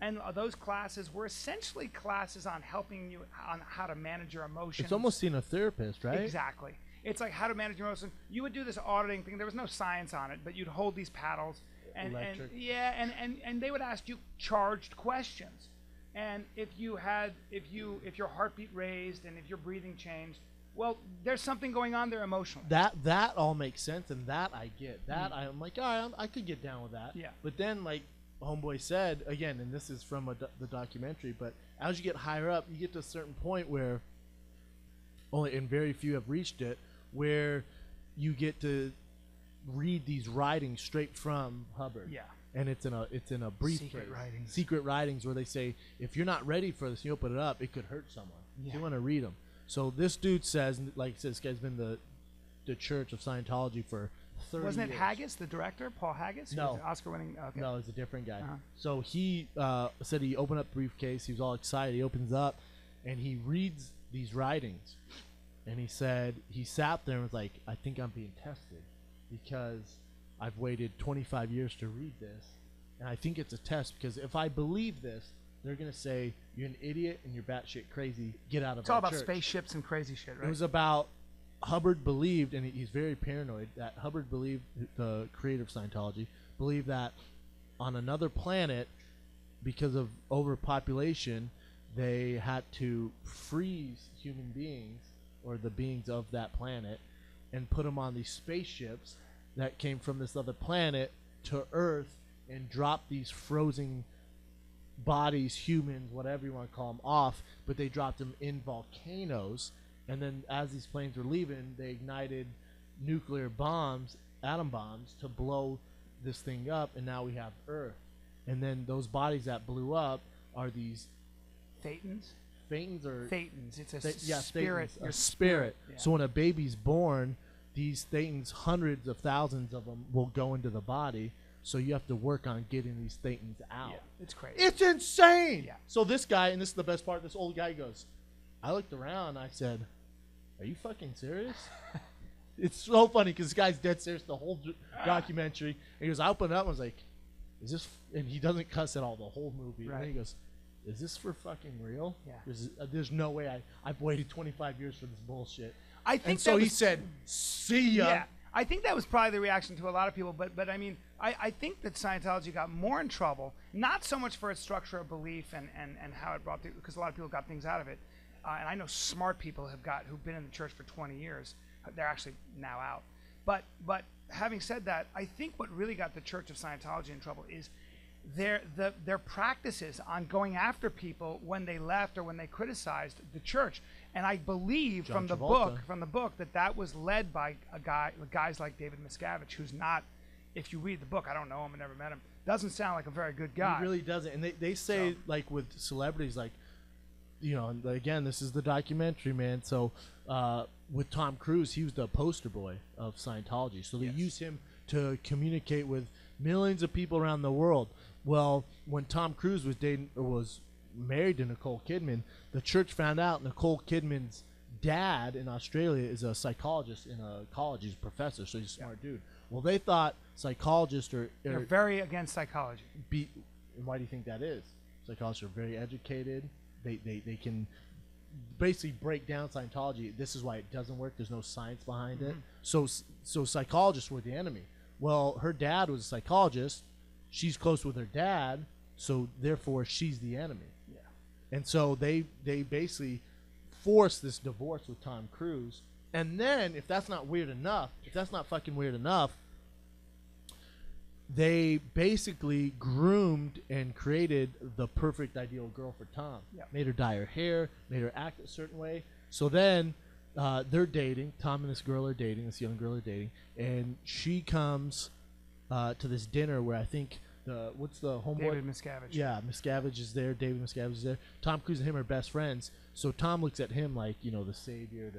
and those classes were essentially classes on helping you on how to manage your emotions. It's almost seeing a therapist, right? Exactly. It's like how to manage your emotions. You would do this auditing thing. There was no science on it, but you'd hold these paddles. And they would ask you charged questions. And if you had, if your heartbeat raised and if your breathing changed, well, there's something going on there emotionally. That all makes sense, and that I get. That I'm like, all right, I could get down with that. Yeah. But then, like Homeboy said, again, and this is from the documentary, but as you get higher up, you get to a certain point where only and very few have reached it, where you get to read these writings straight from Hubbard. Yeah. And it's in a briefcase. Secret writings where they say, if you're not ready for this, you open it up, it could hurt someone. Yeah. So you want to read them. So this dude says, like I said, this guy's been the Church of Scientology for 30 years. Wasn't it Haggis, the director, Paul Haggis? No. Was an Oscar-winning, okay. No, it's a different guy. Uh-huh. So he said he opened up the briefcase. He was all excited. He opens up, and he reads these writings. And he said he sat there and was like, I think I'm being tested because I've waited 25 years to read this. And I think it's a test because if I believe this, they're going to say, you're an idiot and you're batshit crazy. Get out of our church. It's all about spaceships and crazy shit, right? It was about Hubbard believed, and he's very paranoid, that Hubbard believed, the creator of Scientology, believed that on another planet, because of overpopulation, they had to freeze human beings or the beings of that planet and put them on these spaceships that came from this other planet to Earth and drop these frozen bodies, humans, whatever you want to call them, off, but they dropped them in volcanoes, and then as these planes were leaving, they ignited nuclear bombs, atom bombs, to blow this thing up, and now we have Earth. And then those bodies that blew up are these Thetans? Thetans or Thetans. It's a spirit. Thetans, a spirit. Yeah. So when a baby's born, these Thetans, hundreds of thousands of them, will go into the body. So you have to work on getting these Thetans out. Yeah, it's crazy. It's insane. Yeah. So this guy, and this is the best part, this old guy goes, I looked around and I said, are you fucking serious? It's so funny because this guy's dead serious the whole documentary. And he goes, I opened it up and I was like, is this, and he doesn't cuss at all the whole movie. Right. And then he goes, is this for fucking real? Yeah. There's no way I've waited 25 years for this bullshit. I think. And so he said, see ya. Yeah. I think that was probably the reaction to a lot of people, but I mean, I think that Scientology got more in trouble, not so much for its structure of belief and how it brought through, because a lot of people got things out of it. And I know smart people who've been in the church for 20 years. They're actually now out. But having said that, I think what really got the Church of Scientology in trouble is their practices on going after people when they left or when they criticized the church. And I believe from the book that was led by guys like David Miscavige, who's not, if you read the book, I don't know him, I never met him, doesn't sound like a very good guy. He really doesn't. And they say, so, like with celebrities, like, you know, and again, this is the documentary, man. So with Tom Cruise, he was the poster boy of Scientology. So they use him to communicate with millions of people around the world. Well, when Tom Cruise was dating or was married to Nicole Kidman, the church found out Nicole Kidman's dad in Australia is a psychologist in a college. He's a professor, so he's a smart dude. Well, they thought psychologists are... They're very against psychology. And why do you think that is? Psychologists are very educated. They can basically break down Scientology. This is why it doesn't work. There's no science behind it. So psychologists were the enemy. Well, her dad was a psychologist. She's close with her dad, so therefore she's the enemy. Yeah. And so they basically forced this divorce with Tom Cruise. And then, if that's not weird enough, if that's not fucking weird enough, they basically groomed and created the perfect ideal girl for Tom. Yeah. Made her dye her hair, made her act a certain way. So then they're dating. Tom and this girl are dating, this young girl are dating. And she comes to this dinner where I think what's the homeboy? David Miscavige. Yeah, Miscavige is there. David Miscavige is there. Tom Cruise and him are best friends. So Tom looks at him like, you know, the savior to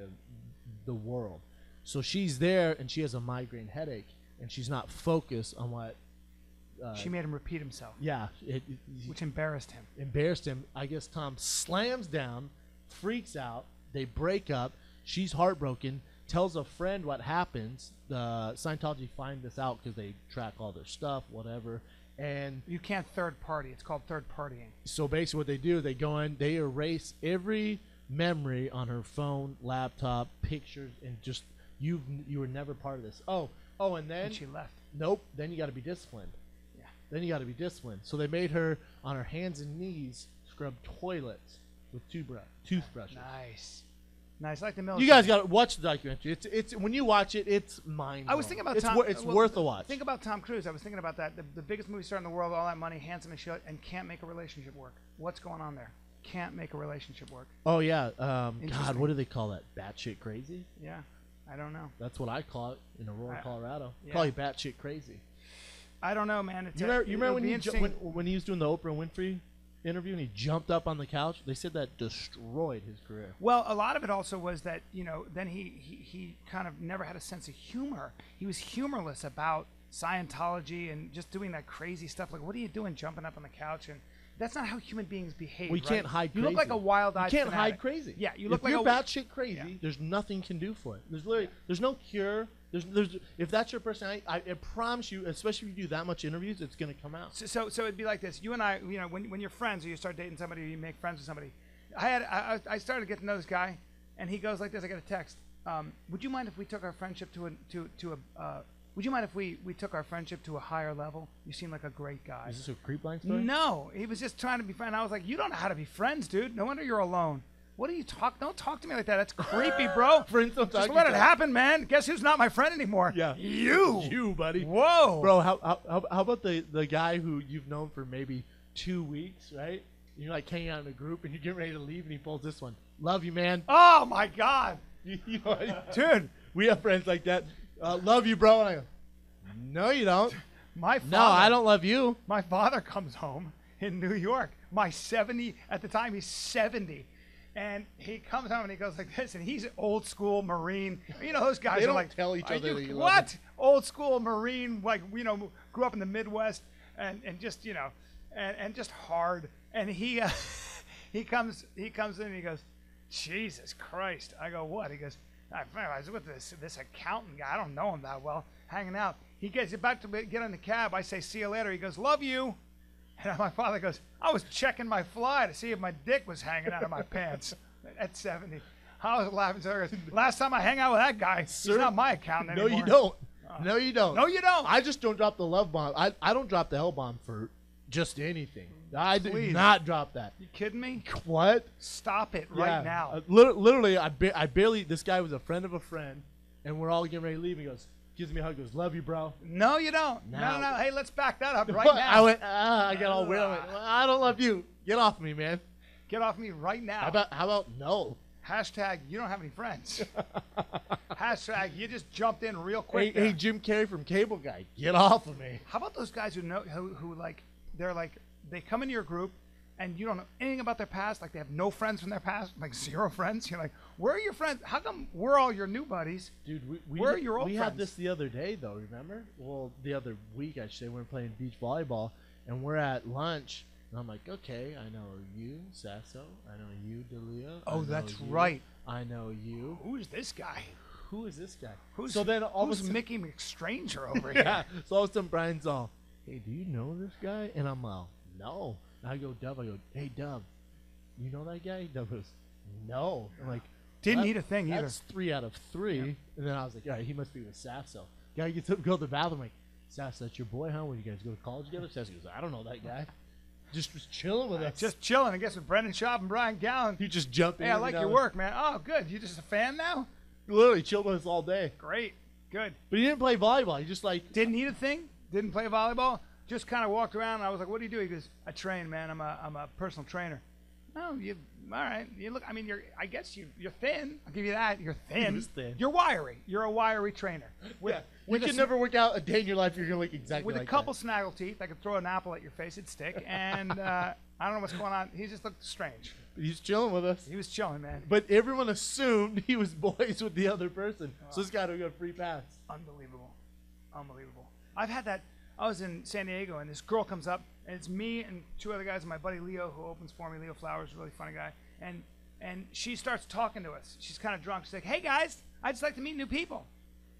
the world. So she's there, and she has a migraine headache, and she's not focused on what... she made him repeat himself. Yeah. Which embarrassed him. Embarrassed him. I guess Tom slams down, freaks out. They break up. She's heartbroken. Tells a friend what happens. Scientology find this out because they track all their stuff, whatever. And you can't third party. It's called third partying. So basically what they do, they go in, they erase every memory on her phone, laptop, pictures, and just you were never part of this. Oh, and then she left. Nope. Then you got to be disciplined. Yeah. Then you got to be disciplined. So they made her on her hands and knees scrub toilets with toothbrushes. Nice. Nice, like the military. You guys got to watch the documentary. It's when you watch it, it's mind-blowing. I was thinking about Tom. It's worth a watch. Think about Tom Cruise. I was thinking about that. The biggest movie star in the world, all that money, handsome as shit, and can't make a relationship work. What's going on there? Can't make a relationship work. Oh yeah. God, what do they call that? Batshit crazy? Yeah, I don't know. That's what I call it in Aurora, Colorado. Yeah. Call you batshit crazy. I don't know, man. It's you remember when he was doing the Oprah Winfrey interview and he jumped up on the couch? They said that destroyed his career. Well, a lot of it also was that, you know, then he kind of never had a sense of humor. He was humorless about Scientology and just doing that crazy stuff. Like, what are you doing jumping up on the couch? And that's not how human beings behave. We can't hide crazy. You look like a wild-eyed fanatic. You can't hide crazy. Yeah, you look like a... If you're batshit crazy, yeah, there's nothing can do for it. There's literally... Yeah. There's no cure. If that's your personality, I promise you, especially if you do that much interviews, it's going to come out. So it'd be like this. You and I, you know, when you're friends or you start dating somebody or you make friends with somebody, I started to get to know this guy, and he goes like this. I got a text. Would you mind if we took our friendship to a higher level? You seem like a great guy. Is this a creep line story? No. He was just trying to be friends. I was like, you don't know how to be friends, dude. No wonder you're alone. What are you talking? Don't talk to me like that. That's creepy, bro. Just let it happen, man. Guess who's not my friend anymore? Yeah. You, buddy. Whoa. Bro, how about the guy who you've known for maybe 2 weeks, right? You're like hanging out in a group and you get ready to leave and he pulls this one. Love you, man. Oh, my God. Dude. We have friends like that. Love you, bro. And I go, no, you don't. My father, no, I don't love you. My father comes home in New York. At the time, he's 70. And he comes home and he goes like this. And he's an old school Marine. You know, those guys are like, tell each other that you love what? Old school Marine, like, you know, grew up in the Midwest and just, you know, and just hard. And he comes in and he goes, Jesus Christ. I go, what? He goes, I was with this accountant guy. I don't know him that well. Hanging out. He gets about to get in the cab. I say, see you later. He goes, love you. And my father goes, I was checking my fly to see if my dick was hanging out of my pants at 70. I was laughing. So I goes, last time I hang out with that guy, he's not my accountant anymore. No, you don't. No, you don't. No, you don't. I just don't drop the love bomb. I don't drop the L bomb for just anything. I do not drop that. You kidding me? What? Stop it right now. Literally, I barely, this guy was a friend of a friend, and we're all getting ready to leave. He goes, gives me a hug, goes, love you, bro. No, you don't. No. Hey, let's back that up right now. I went, I got all weird. I went, I don't love you. Get off me, man. Get off me right now. How about no? # you don't have any friends. # you just jumped in real quick. Hey, Jim Carrey from Cable Guy, get off of me. How about those guys who they come into your group and you don't know anything about their past, like they have no friends from their past, like zero friends. You're like, where are your friends? How come we're all your new buddies? Dude, where are your old friends? We had this the other day, though, remember? Well, the other week, I should say, we were playing beach volleyball, and we're at lunch, and I'm like, okay, I know you, Sasso. I know you, D'Elia. Oh, that's right. I know you. Who's this guy? Who is this guy? Who's Mickey McStranger over here? Yeah, so all of a sudden, Brian's all, hey, do you know this guy? And I'm all, no. I go, Dub, hey, Dub, you know that guy? Dub goes, no. I'm like, didn't eat a thing either. That's 3 out of 3. Yeah. And then I was like, all right, he must be with Sasso. Guy gets up, go to the bathroom, like, Sass, that's your boy, huh? When you guys go to college together? Sass goes, I don't know that guy. Just was chilling with us. Just chilling, I guess, with Brendan Schaub and Brian Gallen. You just jumped in. Hey, I like your work, man. Oh, good. You just a fan now? Literally chilled with us all day. Great. Good. But he didn't play volleyball. He just, like, didn't eat a thing. Didn't play volleyball. Just kind of walked around, and I was like, what do you do? He goes, I train, man. I'm a personal trainer. Oh, you – all right. You look – I mean, you're – I guess you're thin. I'll give you that. You're thin. He was thin. You're wiry. You're a wiry trainer. Yeah. You can never work out a day in your life you're going to look exactly like that. With a couple snaggle teeth, I could throw an apple at your face. It'd stick. And I don't know what's going on. He just looked strange. He's chilling with us. He was chilling, man. But everyone assumed he was boys with the other person. Oh. So this guy got a free pass. Unbelievable. Unbelievable. I've had that – I was in San Diego, and this girl comes up. And it's me and two other guys and my buddy Leo, who opens for me. Leo Flowers, really funny guy. And she starts talking to us. She's kind of drunk. She's like, hey, guys, I'd just like to meet new people.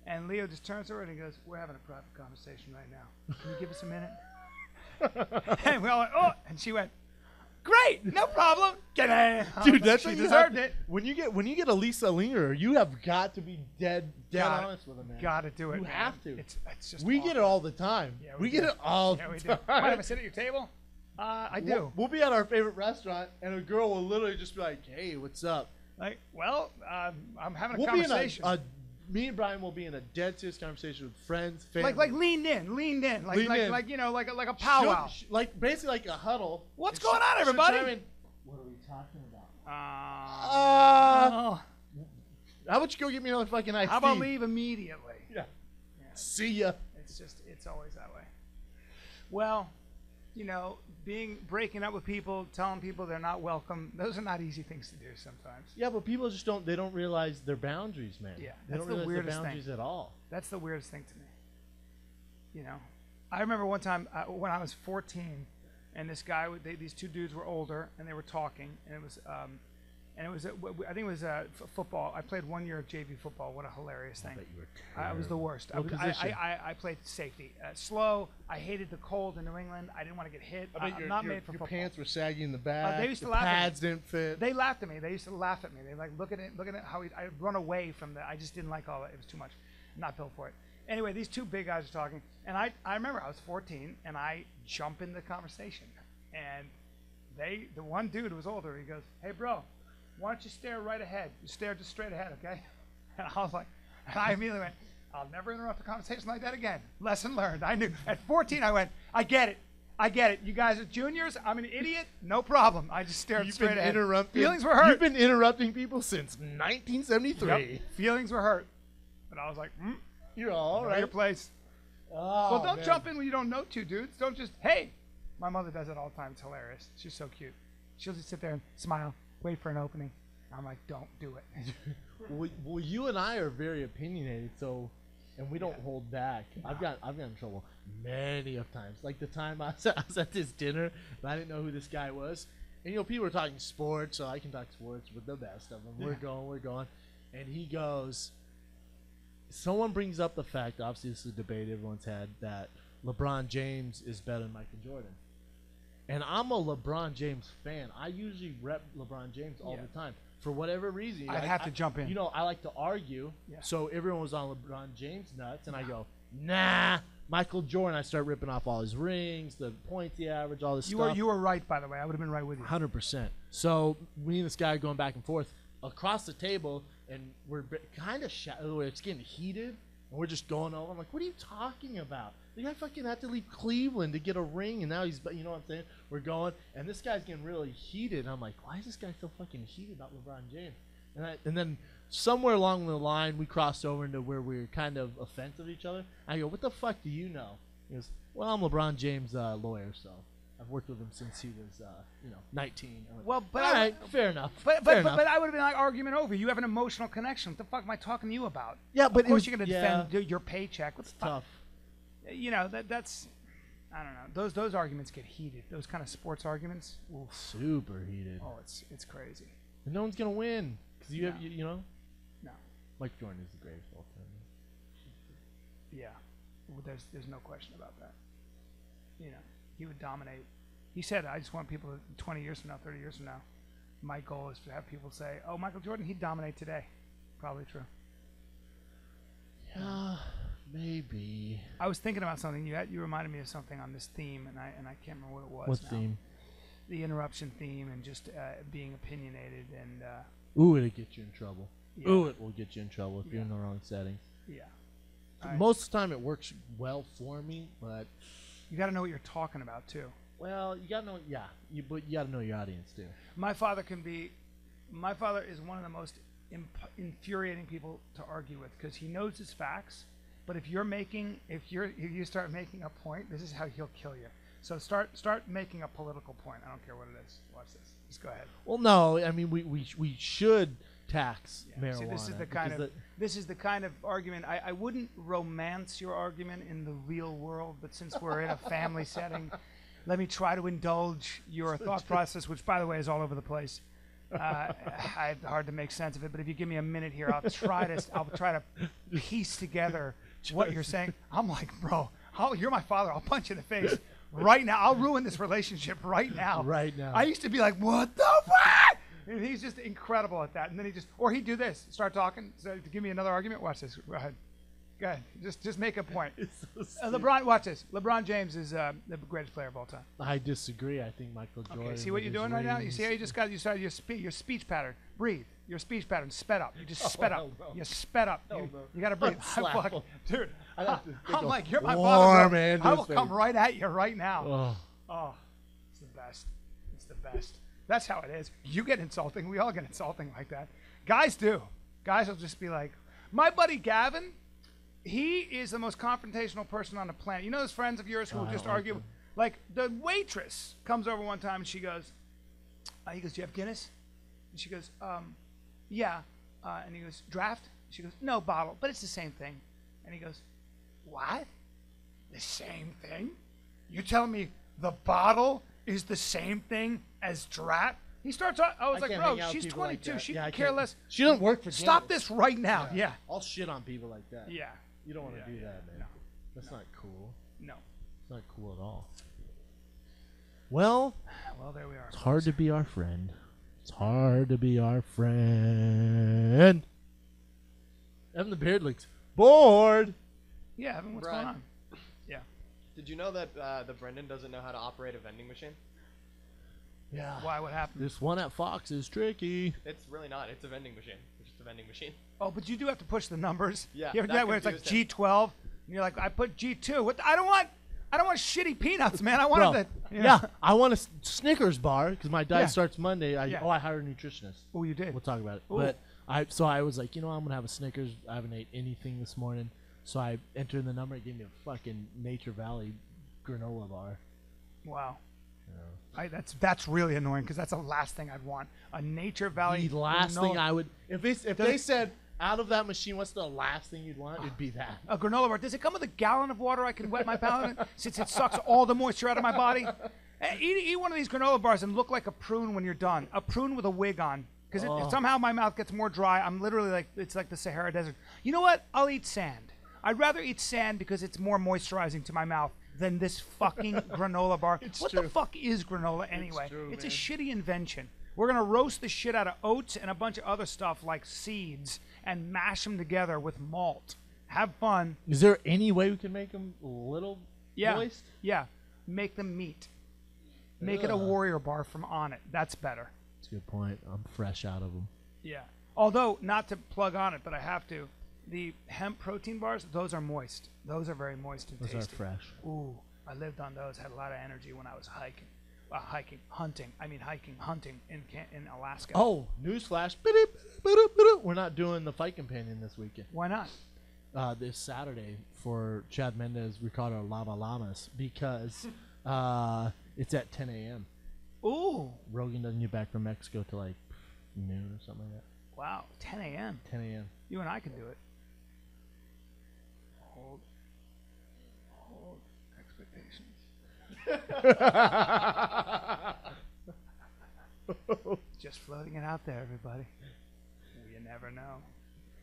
And Leo just turns to her and he goes, we're having a private conversation right now. Can you give us a minute? And we all went, oh. And she went, great, no problem. Get out of here. Dude, that's she deserved it. When you get a Lisa Linger, you have got to be dead honest with a man. Got to do it. You have to. It's just we awful. Get it all the time. Yeah, we get it all the time. Might have a sit at your table? I do. We'll be at our favorite restaurant, and a girl will literally just be like, hey, what's up? Like, well, I'm having a conversation. Me and Brian will be in a dead serious conversation with friends, family. Like leaned in. Like a powwow. Basically like a huddle. What's going on, everybody? What are we talking about? How about you go get me another fucking ice tea? How about leave immediately? Yeah. See ya. It's always that way. Well, you know, breaking up with people, telling people they're not welcome, those are not easy things to do sometimes. Yeah, but people just don't realize their boundaries, man. Yeah, they don't realize their boundaries at all. That's the weirdest thing to me. You know, I remember one time when I was 14, and this guy, these two dudes were older, and they were talking, and I think it was football. I played 1 year of JV football. What a hilarious thing! I bet you were terrible. I was the worst. I played safety, slow. I hated the cold in New England. I didn't want to get hit. I'm not made for football. Your pants were saggy in the back. They used to laugh at me. Pads didn't fit. They laughed at me. They used to laugh at me. They like look at it. How I run away from that. I just didn't like all that. It was too much. I'm not built for it. Anyway, these two big guys are talking, and I remember I was 14, and I jump in the conversation, and the one dude who was older. He goes, "Hey, bro. Why don't you stare right ahead? You stare just straight ahead, okay?" And I was like, and I immediately went, I'll never interrupt a conversation like that again. Lesson learned. I knew. At 14, I went, I get it. You guys are juniors. I'm an idiot. No problem. I just stared straight ahead. Feelings were hurt. You've been interrupting people since 1973. Yep. Feelings were hurt. But I was like, you're all right. Your place. Oh, well, don't jump in when you don't know two dudes. Don't just, hey. My mother does it all the time. It's hilarious. She's so cute. She'll just sit there and smile. Wait for an opening. I'm like, don't do it. Well, you and I are very opinionated, so, and we don't hold back. No. I've gotten in trouble many of times. Like the time I was at this dinner, and I didn't know who this guy was. And you know, people were talking sports, so I can talk sports with the best of them. Yeah. We're going, and he goes. Someone brings up the fact, obviously this is a debate everyone's had, that LeBron James is better than Michael Jordan. And I'm a LeBron James fan. I usually rep LeBron James all the time. For whatever reason. I have to jump in. You know, I like to argue. Yeah. So everyone was on LeBron James nuts. And I go, nah, Michael Jordan. I start ripping off all his rings, the points he averaged, all this stuff. You were right, by the way. I would have been right with you. 100%. So me and this guy are going back and forth across the table. And we're kind of shallow. It's getting heated. And we're just going over. I'm like, what are you talking about? The guy fucking had to leave Cleveland to get a ring, and now he's, you know what I'm saying? We're going, and this guy's getting really heated. And I'm like, why is this guy so fucking heated about LeBron James? And then somewhere along the line, we crossed over into where we were kind of offensive to each other. I go, what the fuck do you know? He goes, well, I'm LeBron James' lawyer, so I've worked with him since he was, 19. Well, but all right, fair enough. But I would have been like, argument over. You have an emotional connection. What the fuck am I talking to you about? Yeah, but of course you're gonna defend your paycheck. What's tough? You know, that's I don't know. Those arguments get heated. Those kind of sports arguments. Oof. Super heated. Oh, it's crazy. And no one's gonna win because you know. No. Mike Jordan is the greatest of all time. Yeah, well, there's no question about that. You know, he would dominate. He said, "I just want people 20 years from now, 30 years from now." My goal is to have people say, "Oh, Michael Jordan, he'd dominate today." Probably true. Yeah. Maybe. I was thinking about something. You reminded me of something on this theme, and I can't remember what it was. What theme? The interruption theme, and just being opinionated, and. It'll get you in trouble. Yeah. It will get you in trouble if you're in the wrong setting. Yeah. Most of the time, it works well for me, but. You got to know what you're talking about too. Well, you got to know. Yeah, but you got to know your audience too. My father is one of the most infuriating people to argue with, because he knows his facts. But if you start making a point, this is how he'll kill you. So start making a political point. I don't care what it is. Watch this. Just go ahead. Well, no, I mean we should tax marijuana. See, this is the kind of argument I wouldn't romance your argument in the real world, but since we're in a family setting, let me try to indulge your thought process, which by the way is all over the place. It's hard to make sense of it, but if you give me a minute here, I'll try to piece together what you're saying. I'm like, bro, you're my father. I'll punch you in the face right now. I'll ruin this relationship right now. Right now. I used to be like, what the fuck? And he's just incredible at that. And then he'd do this, start talking. So give me another argument. Watch this. Go ahead. Just make a point. So LeBron, watch this. LeBron James is the greatest player of all time. I disagree. I think Michael Jordan. Okay, see what you're doing right now? You see how you just got your speech pattern. Breathe. Your speech pattern sped up. You just sped up. No. You sped up. No, you got to breathe. Dude, I'm like, you're my father. Man, I will come right at you right now. Oh, it's the best. It's the best. That's how it is. You get insulting. We all get insulting like that. Guys do. Guys will just be like, my buddy Gavin, he is the most confrontational person on the planet. You know those friends of yours who will just argue? Like, the waitress comes over one time, and she goes, he goes, do you have Guinness? And she goes, yeah. And he goes, draft? She goes, no, bottle, but it's the same thing. And he goes, what? The same thing? You're telling me the bottle is the same thing as draft? He starts on, I was like, bro, she's 22. Like she can care less. She doesn't work for Guinness. Stop this right now. Yeah. I'll shit on people like that. Yeah. You don't want to do that, man. No. That's not cool. No. It's not cool at all. Well, there we are. It's hard to be our friend. It's hard to be our friend. Evan the Beard looks bored. Yeah, Evan, what's going on? Yeah. Did you know that the Brendan doesn't know how to operate a vending machine? Yeah. Why? What happened? This one at Fox is tricky. It's really not. It's a vending machine. It's just a vending machine. Oh, but you do have to push the numbers. Yeah. You ever do that where it's like G12, and you're like, I put G2. What? I don't want shitty peanuts, man. I wanted the. Yeah. I want a Snickers bar because my diet starts Monday. I hired a nutritionist. Oh, you did. We'll talk about it. Ooh. But I was like, you know, I'm gonna have a Snickers. I haven't ate anything this morning, so I entered the number. It gave me a fucking Nature Valley granola bar. Wow. Yeah. That's really annoying because that's the last thing I'd want. A Nature Valley. The last thing I would, if they said out of that machine, what's the last thing you'd want? It'd be that. A granola bar. Does it come with a gallon of water I can wet my palate in since it sucks all the moisture out of my body? Eat one of these granola bars and look like a prune when you're done. A prune with a wig on because if somehow my mouth gets more dry, I'm literally like it's like the Sahara Desert. You know what? I'll eat sand. I'd rather eat sand because it's more moisturizing to my mouth than this fucking granola bar. What the fuck is granola anyway? It's a shitty invention. We're going to roast the shit out of oats and a bunch of other stuff like seeds and mash them together with malt. Have fun. Is there any way we can make them a little moist? Yeah. Make them meat. Make it a warrior bar from Onnit. That's better. That's a good point. I'm fresh out of them. Yeah. Although, not to plug Onnit, but I have to. The hemp protein bars, those are moist. Those are very moist and tasty. Those are fresh. Ooh, I lived on those. Had a lot of energy when I was hunting in Alaska. Oh, newsflash. We're not doing the Fight Companion this weekend. Why not? This Saturday for Chad Mendez, Ricardo Lava Llamas, because it's at 10 a.m. Ooh. Rogan doesn't get back from Mexico till like noon or something like that. Wow, 10 a.m. 10 a.m. You and I can do it. Hold expectations. Just floating it out there, everybody. You never know.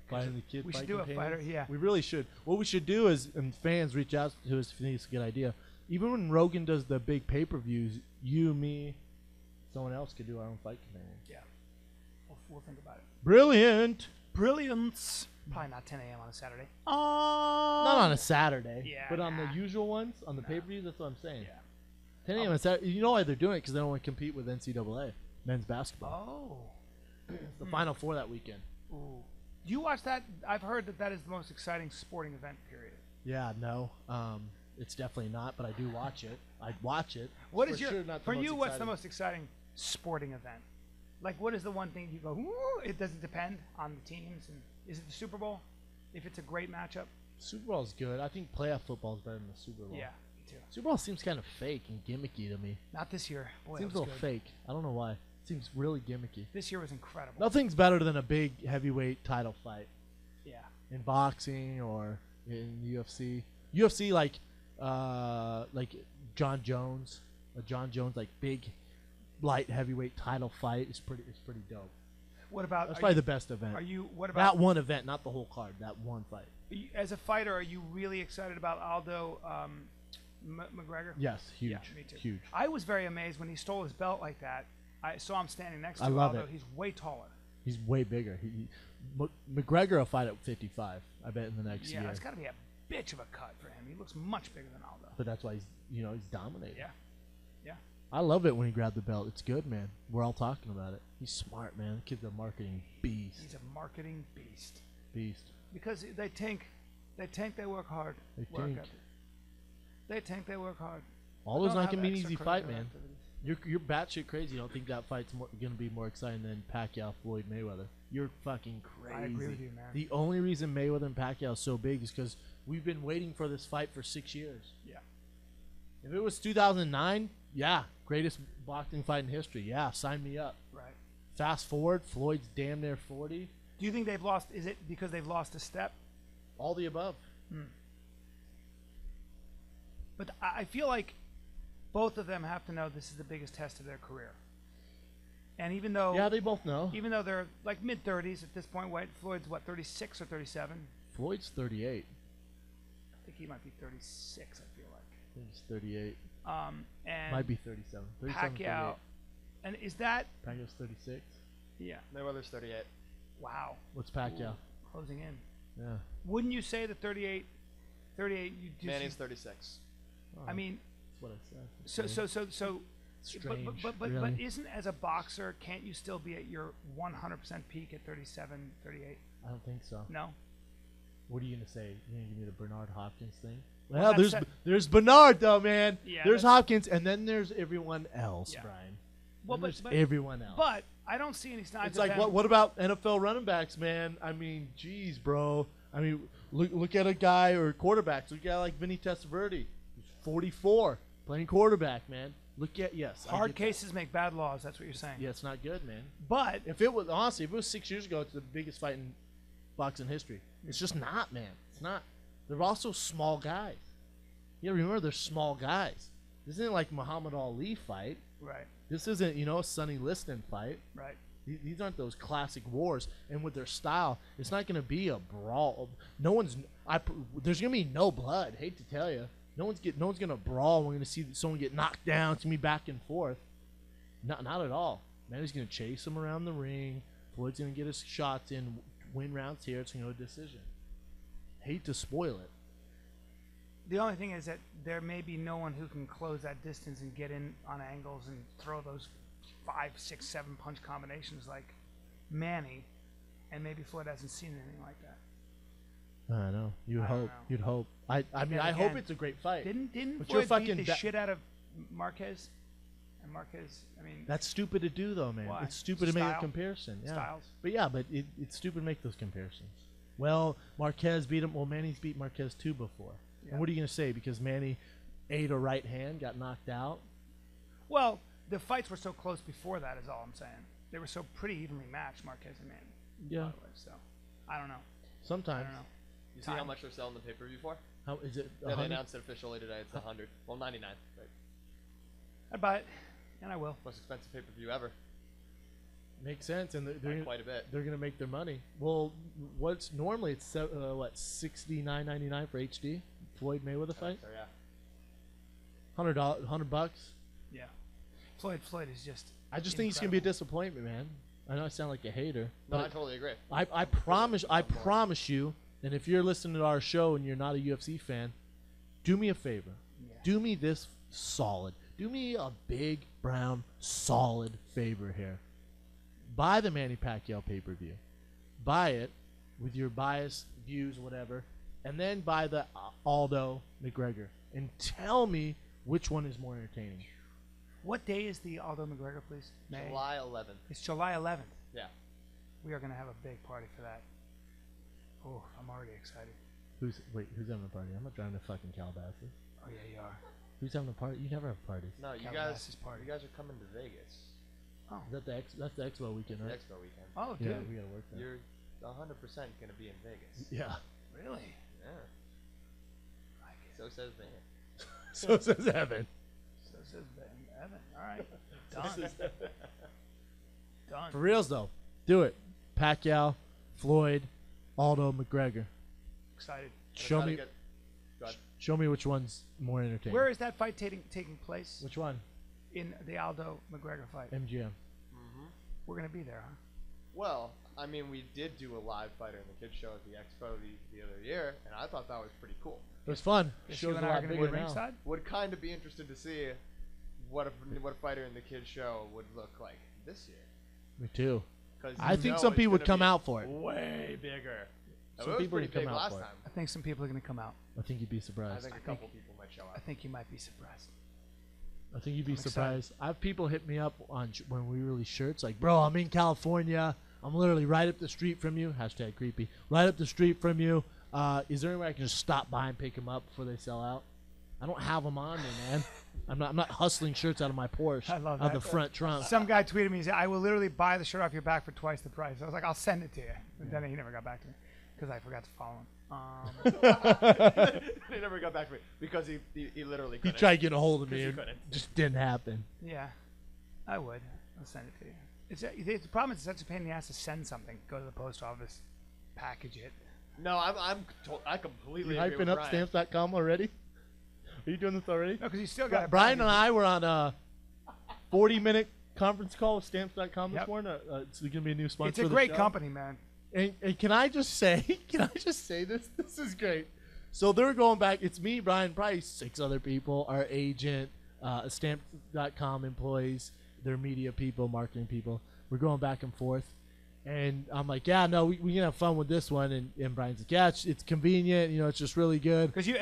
Fighting the kid. We should do a fighter. Yeah, we really should. What we should do is, and fans reach out to us if you think it's a good idea. Even when Rogan does the big pay-per-views, you, me, someone else could do our own Fight Companion. Yeah, we'll think about it. Brilliant. Brilliance. Probably not 10 a.m. on a Saturday. Not on a Saturday. Yeah, but on the usual ones, on the pay-per-views, that's what I'm saying. Yeah. 10 a.m. on Saturday. You know why they're doing it? Because they don't want to compete with NCAA men's basketball. Oh. It's the Final Four that weekend. Ooh. Do you watch that? I've heard that that is the most exciting sporting event, period. Yeah, no. It's definitely not, but I do watch it. I'd watch it. What is what's the most exciting sporting event? Like, what is the one thing you go, ooh, it doesn't depend on the teams? And is it the Super Bowl, if it's a great matchup? Super Bowl's good. I think playoff football's better than the Super Bowl. Yeah, me too. Super Bowl seems kind of fake and gimmicky to me. Not this year. Boy, seems a little fake. I don't know why. Seems really gimmicky. This year was incredible. Nothing's better than a big heavyweight title fight. Yeah. In boxing or in UFC. UFC, like Jon Jones. A Jon Jones, like, big light heavyweight title fight is pretty dope. What about that's probably the best event? Are you what about that one event, not the whole card? That one fight. As a fighter, are you really excited about Aldo McGregor? Yes, huge. Yeah, me too. Huge. I was very amazed when he stole his belt like that. I saw him standing next to Aldo. He's way taller. He's way bigger. McGregor will fight at 55. I bet in the next year. Yeah, it's got to be a bitch of a cut for him. He looks much bigger than Aldo. But that's why he's dominating. Yeah. Yeah. I love it when he grabbed the belt. It's good, man. We're all talking about it. He's smart, man. The kid's a marketing beast. He's a marketing beast. Beast. Because they work hard. They tank, they work hard. Aldo's not going to be an easy fight, man. You're batshit crazy. I don't think that fight's going to be more exciting than Pacquiao Floyd Mayweather. You're fucking crazy. I agree with you, man. The only reason Mayweather and Pacquiao is so big is because we've been waiting for this fight for 6 years. Yeah. If it was 2009, yeah, greatest boxing fight in history. Yeah, sign me up. Right. Fast forward, Floyd's damn near 40. Do you think they've lost? Is it because they've lost a step? All the above. Mm. But I feel like both of them have to know this is the biggest test of their career. And even though they both know. Even though they're like mid-30s at this point, Floyd's what, 36 or 37? Floyd's 38. I think he might be 36. I feel like. I think he's 38. And might be 37. 37 Pacquiao, and is that Pacquiao's 36? Yeah, Mayweather's 38. Wow. What's Pacquiao? Ooh, closing in. Yeah. Wouldn't you say that 38? Manny's 36. Oh, I mean, that's what I said. So. Strange. But really? But isn't, as a boxer, can't you still be at your 100% peak at 37, 38? I don't think so. No. What are you gonna say? You gonna give me the Bernard Hopkins thing? Well, there's Bernard, though, man. Yeah, there's Hopkins, and then there's everyone else, yeah. Brian. Well, but everyone else. But I don't see any signs. It's like, what about NFL running backs, man? I mean, geez, bro. I mean, look at a guy, or quarterbacks. Look at like Vinny Testaverde, who's 44, playing quarterback, man. Look at hard cases make bad laws. That's what you're saying. Yeah, it's not good, man. But if it was honestly 6 years ago, it's the biggest fight in boxing history. It's just not, man. It's not. They're also small guys. Yeah, remember, they're small guys. This isn't like Muhammad Ali fight. Right. This isn't, a Sonny Liston fight. Right. These aren't those classic wars. And with their style, it's not going to be a brawl. There's going to be no blood. Hate to tell you. No one's going to brawl. We're going to see someone get knocked down. It's going to be back and forth. Not at all. Man, he's going to chase him around the ring. Floyd's going to get his shots in, win rounds here. It's going to go to decision. Hate to spoil it. The only thing is that there may be no one who can close that distance and get in on angles and throw those 5, 6, 7 punch combinations like Manny, and maybe Floyd hasn't seen anything like that. I know. You'd hope. I mean, I hope it's a great fight. Didn't Floyd beat the shit out of Marquez? And Marquez, I mean, that's stupid to do, though, man. Why? It's stupid to make a comparison. Yeah. Styles. But it's stupid to make those comparisons. Well, Marquez beat him. Well, Manny's beat Marquez too before. Yeah. And what are you going to say? Because Manny ate a right hand, got knocked out? Well, the fights were so close before that is all I'm saying. They were so pretty evenly matched, Marquez and Manny. Yeah. So, I don't know. Sometimes. I don't know. You see how much they're selling the pay-per-view for? How is it? Yeah, they announced it officially today. It's 100. Well, 99. Right. I'd buy it, and I will. Most expensive peyper-view ever. Makes sense, and they're going to make their money. Well, what's normally it's $69.99 for HD Floyd Mayweather fight. So, yeah, $100. Yeah, Floyd is just. I just think he's going to be a disappointment, man. I know I sound like a hater. No, I totally agree. I promise you, and if you're listening to our show and you're not a UFC fan, do me a favor. Yeah. Do me this solid. Do me a big, brown, solid favor here. Buy the Manny Pacquiao pay-per-view. Buy it with your bias, views, whatever, and then buy the Aldo McGregor. And tell me which one is more entertaining. What day is the Aldo McGregor, please? May? July 11th. It's July 11th. Yeah. We are going to have a big party for that. Oh, I'm already excited. Who's having a party? I'm not driving to fucking Calabasas. Oh, yeah, you are. Who's having a party? You never have parties. No, you guys are coming to Vegas. Oh. That's the Expo weekend, right? Expo weekend. Oh, dude. Yeah, we got to work that. You're 100% going to be in Vegas. Yeah. Really? Yeah. So says Ben. So says Evan. So says Ben. Evan. All right. Done. Done. For reals, though. Do it. Pacquiao, Floyd, Aldo, McGregor. Excited. Show me which one's more entertaining. Where is that fight taking place? Which one? In the Aldo McGregor fight. MGM. Mm-hmm. We're going to be there, huh? Well, I mean, we did do a live fighter in the kids show at the Expo the other year, and I thought that was pretty cool. It was fun. You and I are going to be ringside. Would kind of be interested to see what a fighter in the kids show would look like this year. Me too. I think some people would come out for it. Way bigger. Some people would come out for it. I think some people are going to come out. I think you'd be surprised. I think a couple people might show up. I think you might be surprised. I think you'd be surprised. I have people hit me up on when we release shirts like, "Bro, I'm in California. I'm literally right up the street from you." Hashtag creepy. Right up the street from you. Is there any way I can just stop by and pick them up before they sell out? I don't have them on me, man. I'm not hustling shirts out of my Porsche. I love that. Out of the front trunk. Some guy tweeted me, he said, "I will literally buy the shirt off your back for twice the price." I was like, "I'll send it to you." And then he never got back to me because I forgot to follow him. He never got back to me because he literally couldn't. He tried getting a hold of me. It just didn't happen. Yeah, I would. I'll send it to you. The problem is it's such a pain in the ass to send something. Go to the post office, package it. No, I completely agree with Brian. You hyping up stamps.com already? Are you doing this already? No, because you still got Brian and I were on a 40-minute conference call with stamps.com this morning. It's going to be a new sponsor. It's a great company, man. And can I just say this? This is great. So they're going back. It's me, Brian, probably 6 other people, our agent, stamps.com employees, their media people, marketing people. We're going back and forth. And I'm like, yeah, no, we can have fun with this one. And Brian's like, yeah, it's convenient. You know, it's just really good. Because you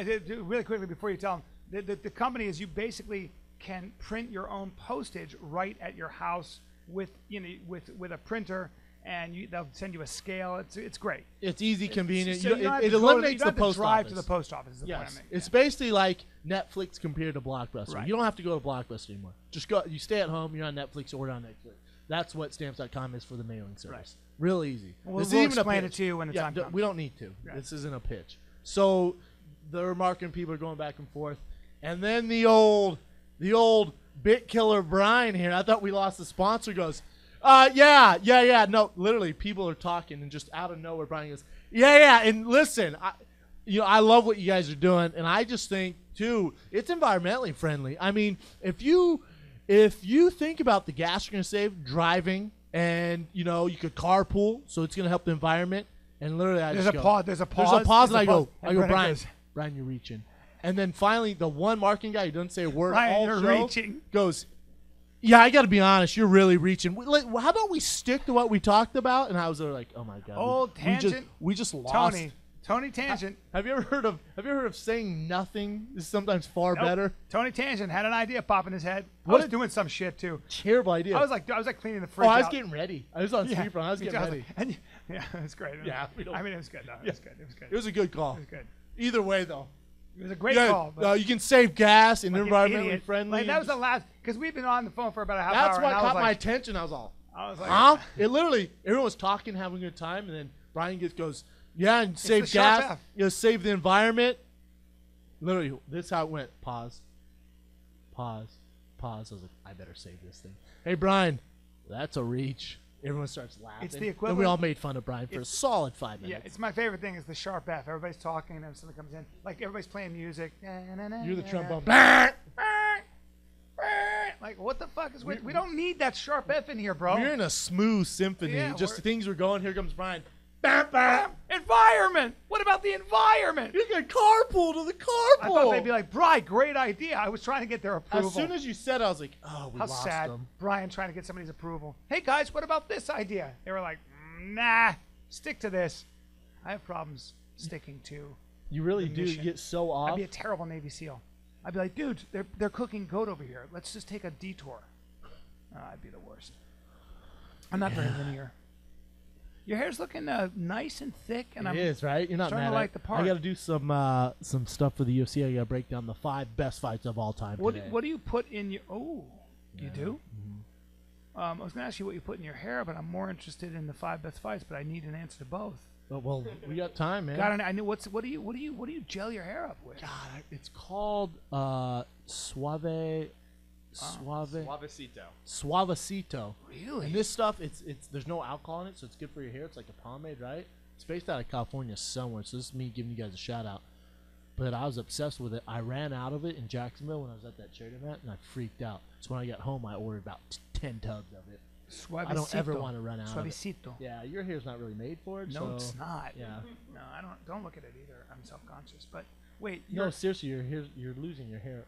really quickly before you tell them, the company is you basically can print your own postage right at your house with a printer, and they'll send you a scale. It's great. It's easy, convenient. It eliminates the post office. You don't have to drive to the post office. Yes, it's basically like Netflix compared to Blockbuster. Right. You don't have to go to Blockbuster anymore. Just go. You stay at home. You're on Netflix. Order on Netflix. That's what Stamps.com is for the mailing service. Right. Real easy. We'll explain it to you when the time comes. We don't need to. Right. This isn't a pitch. So the marketing people are going back and forth. And then the old bit killer Brian here, I thought we lost the sponsor, goes, yeah. No, literally people are talking and just out of nowhere Brian goes, yeah. And listen, I love what you guys are doing. And I just think, too, it's environmentally friendly. I mean, if you think about the gas you're going to save driving and, you know, you could carpool, so it's going to help the environment. And literally There's a pause, and I go, Brian, you're reaching. And then finally the one marketing guy who doesn't say a word goes, yeah, I got to be honest, you're really reaching. How about we stick to what we talked about? And I was like, oh, my God. Old tangent. We just lost. Tony Tangent. Have you ever heard of saying nothing is sometimes far better? Tony Tangent had an idea pop in his head. I was doing some shit too. Terrible idea. I was like cleaning the fridge. Oh, I was getting ready. I was on speakerphone. I was getting ready. It was great. Yeah, I mean, it was good. No, it was good. It was good. It was a good call. It was good. Either way, though, it was a great call. You can save gas and like environmentally friendly. Like, that was the last because we've been on the phone for about a half hour. That's what caught my attention. I was like, huh? It literally everyone was talking, having a good time, and then Brian goes. Yeah, and save gas. You know, save the environment. Literally, this is how it went. Pause. I was like, I better save this thing. Hey, Brian, that's a reach. Everyone starts laughing. It's the equivalent. And we all made fun of Brian for a solid 5 minutes. Yeah, it's my favorite thing is the sharp F. Everybody's talking, and then someone comes in. Like, everybody's playing music. You're the trombone. Like, Like, what the fuck is with? We don't need that sharp F in here, bro. We're in a smooth symphony. Yeah, just the things we're going. Here comes Brian. Bam, bam. Environment. What about the environment? You can carpool to the carpool. I thought they'd be like, Brian, great idea. I was trying to get their approval. As soon as you said, I was like, oh, we How lost sad. Them. Brian trying to get somebody's approval. Hey, guys, what about this idea? They were like, nah, stick to this. I have problems sticking to You really do. You get so off. I'd be a terrible Navy SEAL. I'd be like, dude, they're cooking goat over here. Let's just take a detour. Oh, I'd be the worst. I'm not very linear. Your hair's looking nice and thick, and it is right. You're not starting mad to like the part. I got to do some stuff for the UFC. I got to break down the 5 best fights of all time. What do you put in your? Oh, you do. Mm-hmm. I was gonna ask you what you put in your hair, but I'm more interested in the 5 best fights. But I need an answer to both. Well, we got time, man. God, I knew. What do you gel your hair up with? God, it's called Suavecito. Suavecito. Really? And this stuff, it's there's no alcohol in it, so it's good for your hair. It's like a pomade, right? It's based out of California somewhere, so this is me giving you guys a shout out. But I was obsessed with it. I ran out of it in Jacksonville when I was at that charity event, and I freaked out. So when I got home, I ordered about 10 tubs of it. Suavecito. I don't ever want to run out of it. Yeah, your hair's not really made for it. No, so it's not. Yeah. No, I don't look at it either. I'm self-conscious. But wait, no, seriously, you're losing your hair.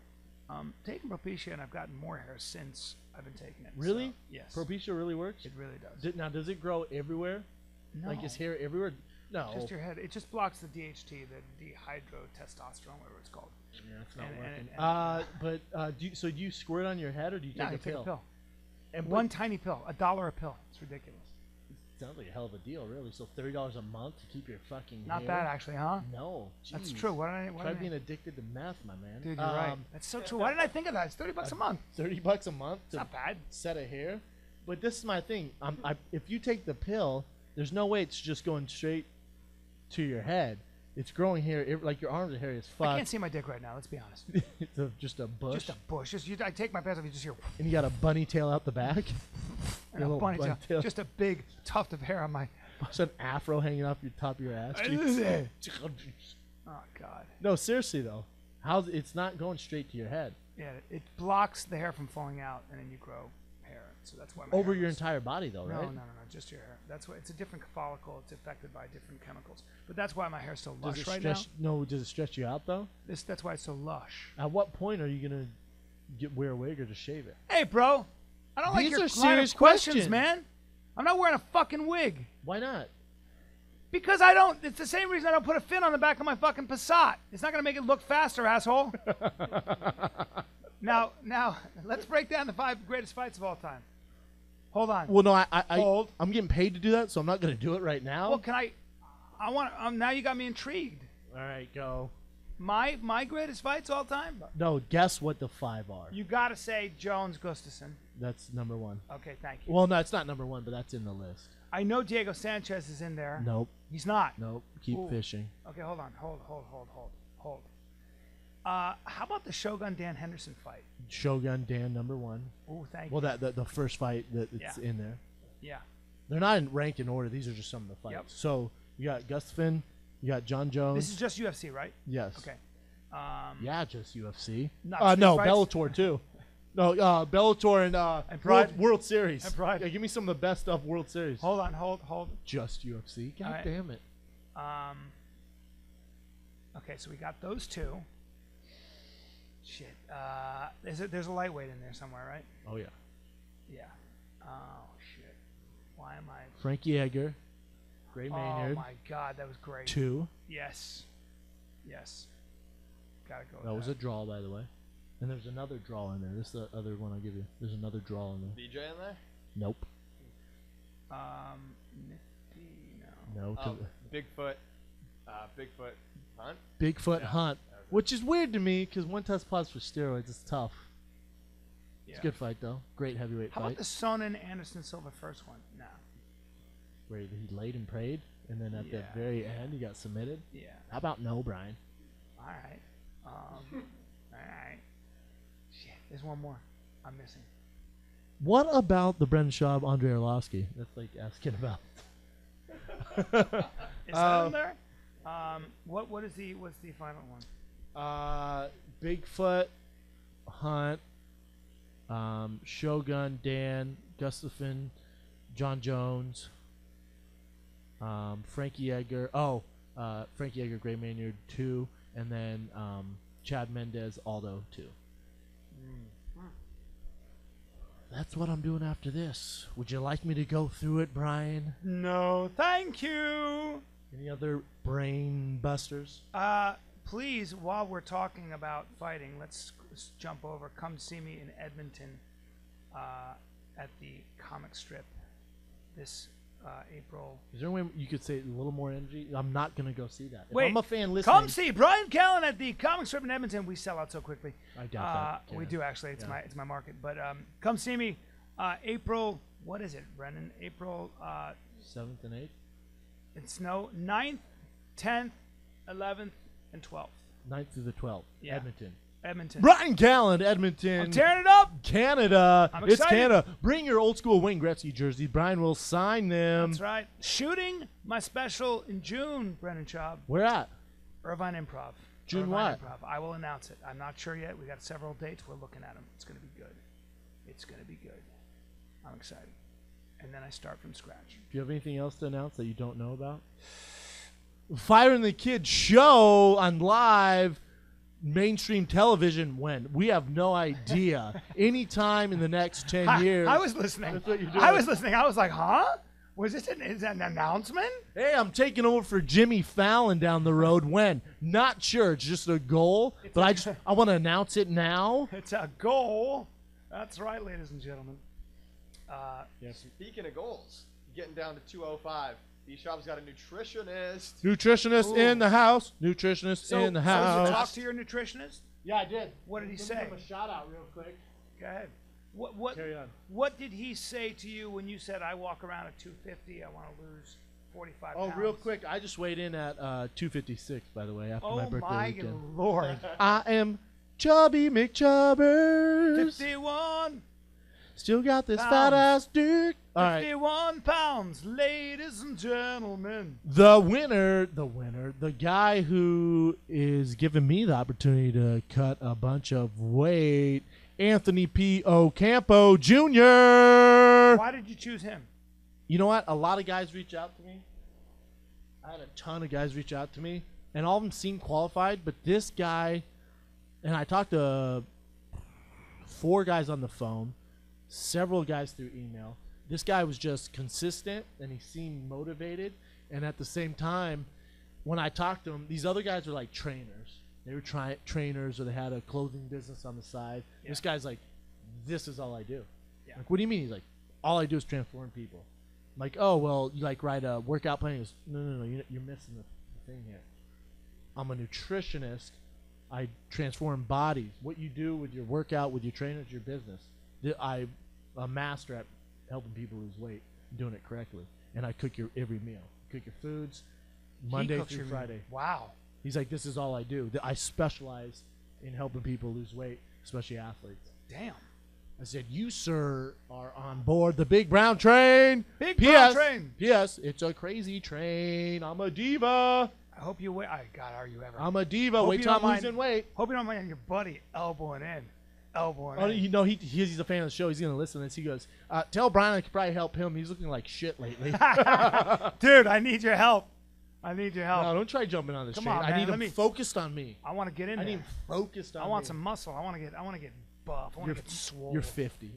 Taking Propecia, and I've gotten more hair since I've been taking it. Really? So, yes. Propecia really works? It really does. Now, does it grow everywhere? No. Like, is hair everywhere? No. Just your head. It just blocks the DHT, the dehydrotestosterone, whatever it's called. Yeah, it's not working. So do you squirt on your head, or do you take a pill? Take a pill. And one tiny pill, $1 a pill. It's ridiculous. It sounds like a hell of a deal, really. So $30 a month to keep your fucking hair. Not bad, actually, huh? No, jeez. That's true. Why did I try being addicted to meth, my man? Dude, you're right. That's so true. Why didn't I think of that? It's $30 a month. $30 a month. It's not bad. Set of hair, but this is my thing. If you take the pill, there's no way it's just going straight to your head. It's growing hair, like your arms are hairy as fuck. I can't see my dick right now. Let's be honest. It's just a bush. Just a bush. I take my pants off. You just hear. And you got a bunny tail out the back. And a bunny tail. Just a big tuft of hair on my. Just an afro hanging off your top of your ass. Oh God. No, seriously though, it's not going straight to your head. Yeah, it blocks the hair from falling out, and then you grow hair. So that's why. Over your entire body, though, right? No, just your hair. That's why it's a different follicle. It's affected by different chemicals. But that's why my hair's so lush right now. No, does it stretch you out though? That's why it's so lush. At what point are you gonna wear a wig or just shave it? Hey, bro, I don't like your serious questions, man. I'm not wearing a fucking wig. Why not? Because I don't. It's the same reason I don't put a fin on the back of my fucking Passat. It's not gonna make it look faster, asshole. Now, let's break down the 5 greatest fights of all time. Hold on. Well, no, I'm getting paid to do that, so I'm not going to do it right now. Well, can I? I want. Now you got me intrigued. All right, go. My greatest fights all time. No, guess what the 5 are. You got to say Jones Gustafson. That's number 1. Okay, thank you. Well, no, it's not number 1, but that's in the list. I know Diego Sanchez is in there. Nope. He's not. Nope. Keep fishing. Okay, hold on. Hold. How about the Shogun Dan Henderson fight? Shogun Dan #1. Oh, thank you. Well, the first fight that's in there. Yeah. They're not ranked in order. These are just some of the fights. Yep. So you got Gustafson, you got Jon Jones. This is just UFC, right? Yes. Okay. Yeah, just UFC. No, fights? Bellator too. No, Bellator and Pride. World Series. And Pride. Yeah, give me some of the best of World Series. Hold on, hold. Just UFC. God damn it. Okay, so we got those 2. Shit. There's a lightweight in there somewhere, right? Oh, yeah. Yeah. Oh, shit. Why am I... Frankie Edgar. Great Maynard. Oh, my God. That was great. 2. Yes. Yes. Gotta go with that. That was a draw, by the way. And there's another draw in there. This is the other one I'll give you. There's another draw in there. BJ in there? Nope. No. Bigfoot. Bigfoot Hunt? Bigfoot Hunt. Which is weird to me, because one test pause for steroids is tough. Yeah. It's a good fight, though. Great heavyweight fight. How about the Sonnen Anderson Silva first one? No. Where he laid and prayed, and then at the very end, he got submitted? Yeah. How about no, Brian? All right. All right. Shit, there's one more I'm missing. What about the Brendan Schaub, Andre Arlovsky? That's like asking about. Is that in there? What's the final one? Bigfoot Hunt Shogun, Dan, Gustafson, Jon Jones, Frankie Edgar. Oh, Frankie Edgar, Gray Maynard, 2. And then Chad Mendez, Aldo, 2. That's what I'm doing after this. Would you like me to go through it, Brian? No, thank you. Any other brain busters? Please, while we're talking about fighting, let's jump over. Come see me in Edmonton at the comic strip this April. Is there any way you could say a little more energy? I'm not going to go see that. If wait, I'm a fan listening. Come see Brian Callen at the comic strip in Edmonton. We sell out so quickly. I doubt that. Yeah. We do, actually. It's, it's my market. But come see me April, what is it, Brennan? April 7th and 8th? It's 9th, 10th, 11th, and 12th. 9th through the 12th. Yeah. Edmonton. Brian Callen, Edmonton. I'm tearing it up. Canada. I'm excited. It's Canada. Bring your old school Wayne Gretzky jersey. Brian will sign them. That's right. Shooting my special in June, Brennan Schaub. Where at? Irvine Improv. June Irvine what? Improv. I will announce it. I'm not sure yet. We got several dates. We're looking at them. It's going to be good. It's going to be good. I'm excited. And then I start from scratch. Do you have anything else to announce that you don't know about? Fire and the Kid show on live mainstream television when? We have no idea. Anytime in the next 10 years. I was listening. That's what you're doing. I was listening. I was like, huh? Was this is that an announcement? Hey, I'm taking over for Jimmy Fallon down the road. When? Not sure. It's just a goal. It's but I want to announce it now. It's a goal. That's right, ladies and gentlemen. Yes. Speaking of goals, getting down to 205. The shop's got a nutritionist. Nutritionist in the house. Nutritionist in the house. So did you talk to your nutritionist? Yeah, I did. What did he say? Give him a shout out real quick. Go ahead. Carry on. What did he say to you when you said, I walk around at 250, I want to lose 45 pounds? Oh, real quick. I just weighed in at 256, by the way, after my birthday weekend. Oh, my Lord. I am Chubby McChubbers. 51. Still got this fat ass dick. 51 pounds, ladies and gentlemen. The winner, the guy who is giving me the opportunity to cut a bunch of weight, Anthony P. Ocampo Jr. Why did you choose him? You know what? A lot of guys reach out to me. I had a ton of guys reach out to me, and all of them seemed qualified, but this guy, and I talked to 4 guys on the phone, several guys through email. This guy was just consistent, and he seemed motivated. And at the same time, when I talked to him, these other guys were like trainers. They were trainers, or they had a clothing business on the side. Yeah. This guy's like, this is all I do. Yeah. Like, what do you mean? He's like, all I do is transform people. I'm like, oh, well, you like write a workout plan? He goes, no, you're missing the thing here. I'm a nutritionist. I transform bodies. What you do with your workout, with your trainers, your business. I'm a master at helping people lose weight and doing it correctly. And I cook your every meal. I cook your foods Monday through Friday. Wow. He's like, this is all I do. I specialize in helping people lose weight, especially athletes. Damn. I said, you, sir, are on board the Big Brown Train. Big Brown Train. P.S. It's a crazy train. I'm a diva. I hope you wait. God, are you ever. I'm a diva. Wait till I'm losing weight. Hope you don't mind your buddy elbowing in. Oh, you know, he's a fan of the show. He's going to listen to this. He goes, tell Brian I could probably help him. He's looking like shit lately. Dude, I need your help. I need your help. No, don't try jumping on this shit. I need him focused on me. I want to get in there. I need him focused on me. I want some muscle. I want to get buff. I want to get swole. You're 50.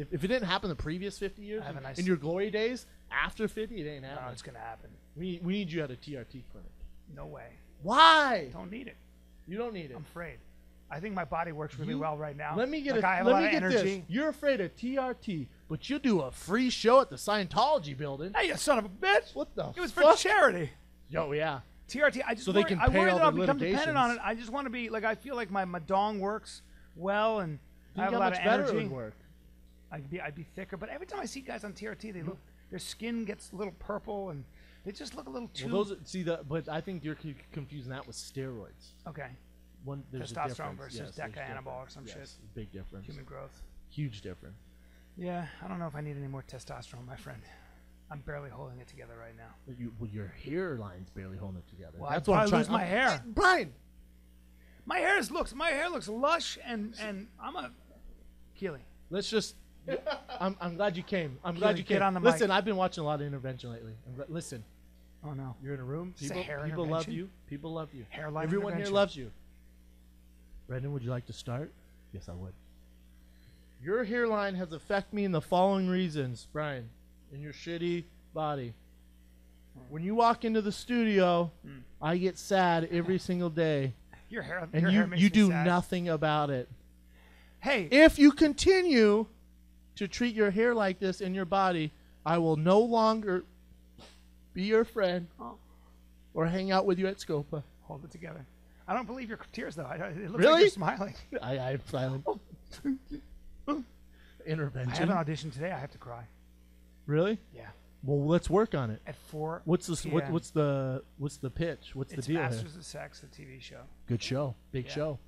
If it didn't happen the previous 50 years, in your glory days, after 50, it ain't happening. No, it's going to happen. We need you at a TRT clinic. No way. Why? Don't need it. You don't need it. I'm afraid. I think my body works really well right now. Let me get this. You're afraid of TRT, but you do a free show at the Scientology building. Hey, you son of a bitch. What the fuck? It was for charity. Yo, yeah. TRT, I just worry that I'll become dependent on it. I just want to be, like, I feel like my dong works well, and I have a lot of energy. It would work. I'd be thicker, but every time I see guys on TRT, they look, their skin gets a little purple, and they just look a little too. Well, but I think you're confusing that with steroids. Okay. Testosterone versus deca-anabol or some shit. Big difference. Human growth. Huge difference. Yeah, I don't know if I need any more testosterone, my friend. I'm barely holding it together right now. Your hairline's barely holding it together. Well, that's why I lose my hair. Brian! My hair looks lush and I'm a Keely. Let's just. I'm glad you came. I'm glad you came. On the mic. Listen, I've been watching a lot of intervention lately. Listen. Oh no. You're in a room. People love you. People love you. Hairline. Everyone here loves you. Brendan, would you like to start? Yes, I would. Your hairline has affected me in the following reasons, Brian. In your shitty body. When you walk into the studio, I get sad every single day. Your hair, and your hair makes you do sad. Nothing about it. Hey, if you continue to treat your hair like this in your body, I will no longer be your friend or hang out with you at Scopa. Hold it together. I don't believe your tears though. It looks like you're smiling. I'm silent. Intervention. I have an audition today. I have to cry. Really? Yeah. Well, let's work on it. At 4. What's the what's the pitch? What's the deal? Masters of Sex, the TV show. Good show, big show.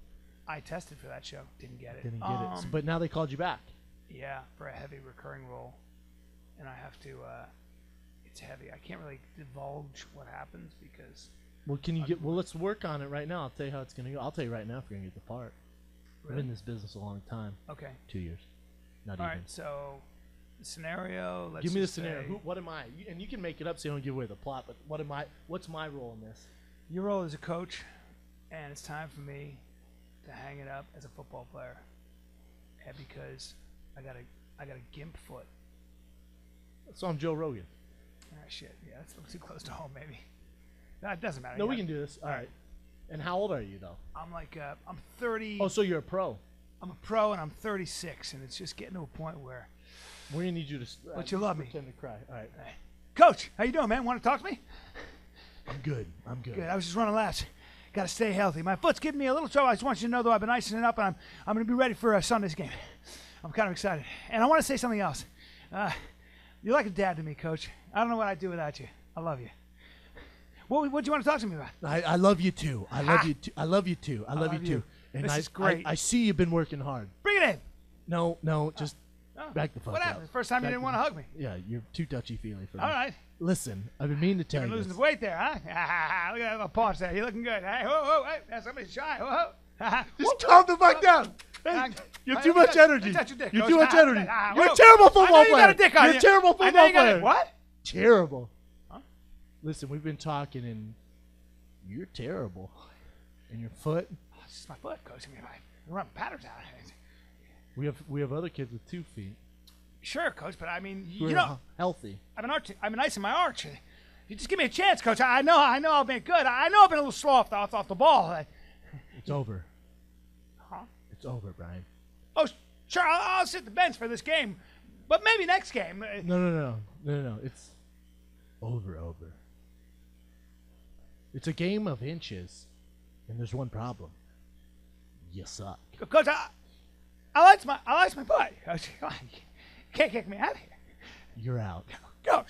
I tested for that show, didn't get it. Didn't get it. But now they called you back. Yeah, for a heavy recurring role, and I have to. It's heavy. I can't really divulge what happens because. Well, can you get? Well, let's work on it right now. I'll tell you how it's gonna go. I'll tell you right now if you're gonna get the part. Really? I've been in this business a long time. Okay. 2 years. Not even. All right, so. Scenario. Let's give me the scenario. What am I? And you can make it up so you don't give away the plot. But what am I? What's my role in this? Your role is a coach, and it's time for me to hang it up as a football player, and because I got a gimp foot. So I'm Joe Rogan. Ah, shit. Yeah, that's a little too close to home, maybe. No, it doesn't matter. No, we can do this. All right. And how old are you though? I'm like I'm 30. Oh, so you're a pro. I'm a pro, and I'm 36, and it's just getting to a point where. We're gonna need you to. But you love me. Pretend to cry. All right. All right, Coach. How you doing, man? Want to talk to me? I'm good. I'm good. Good. I was just running laps. Got to stay healthy. My foot's giving me a little trouble. I just want you to know, though, I've been icing it up, and I'm gonna be ready for Sunday's game. I'm kind of excited, and I want to say something else. You're like a dad to me, Coach. I don't know what I'd do without you. I love you. What do you want to talk to me about? I love you too. I love you too. I love you too. I love you too. And this is great. I see you've been working hard. Bring it in. No, just. Oh, back the fuck up. What happened? First time you didn't want to hug me. Yeah, you're too touchy-feely for me. All right. Listen, I've been meaning to tell you. You're losing the weight there, huh? Look at that paunch there. You're looking good. Hey, whoa, whoa, hey. Somebody's shy. Whoa. Just calm the fuck down. Hey, you have too much energy. You're too much energy. You're a terrible football player. Got a dick on you're a terrible football player. What? Terrible. Huh? Listen, we've been talking, and you're terrible. And your foot. Oh, it's just my foot, Coach. I mean, I run patterns out. We have other kids with 2 feet. Sure, Coach, but I mean, you know, healthy. I've been icing my arch. You just give me a chance, Coach. I know, I've been good. I know I've been a little slow off the ball. It's over. Huh? It's over, Brian. Oh, sure. I'll sit the bench for this game, but maybe next game. No. It's over. It's a game of inches, and there's one problem. You suck, Coach. I like my butt. You can't kick me out of here. You're out. Coach.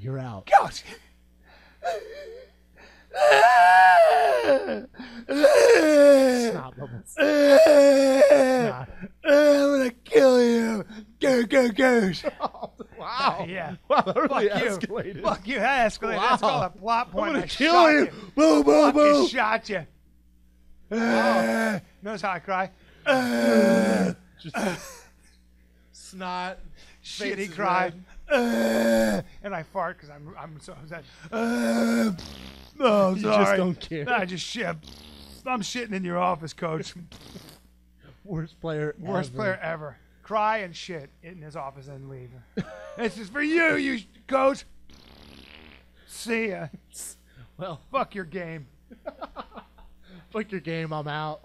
You're out. Coach. Stop. Stop. I'm going to kill you. Go, Coach. Oh, wow. Yeah. Wow, that really escalated. Fuck you. That escalated. Wow. That's called a plot point. I'm going to kill you. Boom, boom, boom. I shot you. Oh. Notice how I cry. Just snot, shitty cry, and I fart because I'm so upset. No, I'm sorry. You just don't care. No, I just shit. I'm shitting in your office, Coach. Worst player ever. Cry and shit in his office and leave. This is for you, you Coach. See ya. Well, fuck your game. Fuck your game. I'm out.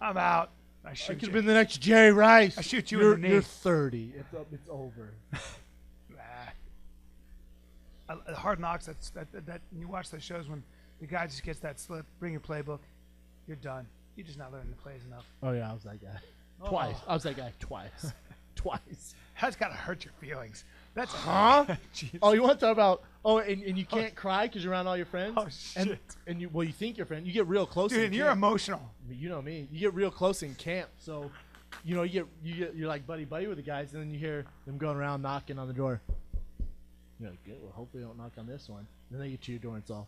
I could have been the next Jerry Rice. I shoot you in the knee. You're 30. It's over. Hard Knocks. That you watch those shows when the guy just gets that slip. Bring your playbook. You're done. You're just not learning the plays enough. Oh yeah, I was that guy. Twice. Oh. I was that guy twice. Twice. That's gotta hurt your feelings. That's huh? Oh, you want to talk about? Oh, and you can't cry because you're around all your friends. Oh shit! And you you think your friend. You get real close. Dude, and you're emotional. You know me. You get real close in camp, so you know you're like buddy with the guys, and then you hear them going around knocking on the door. You're like, good. Well, hopefully they don't knock on this one. And then they get to your door, and it's all.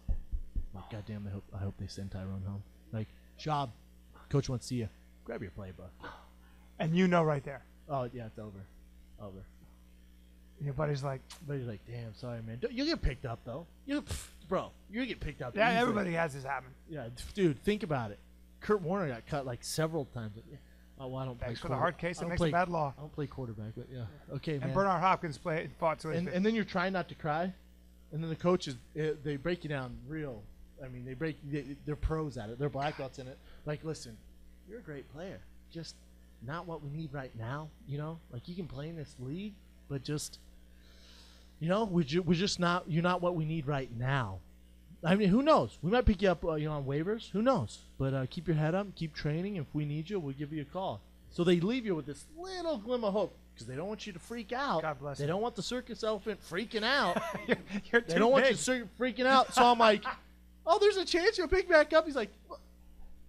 Like, goddamn, I hope they send Tyrone home. Like, Shab, Coach wants to see you. Grab your playbook. And you know right there. Oh yeah, it's over. Hubbard. Your buddy's like... damn, sorry, man. You'll get picked up, though. You'll get picked up. Yeah, easily. Everybody has this happen. Yeah, dude, think about it. Kurt Warner got cut, like, several times. Oh, well, I don't Thanks play for the hard case that makes a bad law. I don't play quarterback, but yeah. Okay, man. And Bernard Hopkins fought to his face. And then you're trying not to cry, and then the coaches, they break you down real. I mean, they're pros at it. They're black belts in it. Like, listen, you're a great player. Just not what we need right now, you know? Like, you can play in this league, but just... You know, we're just not. You're not what we need right now. I mean, who knows? We might pick you up, you know, on waivers. Who knows? But keep your head up, keep training. If we need you, we'll give you a call. So they leave you with this little glimmer of hope because they don't want you to freak out. God bless. They don't want the circus elephant freaking out. You're too they don't big. Want you freaking out. So I'm like, oh, there's a chance you'll pick back up. He's like,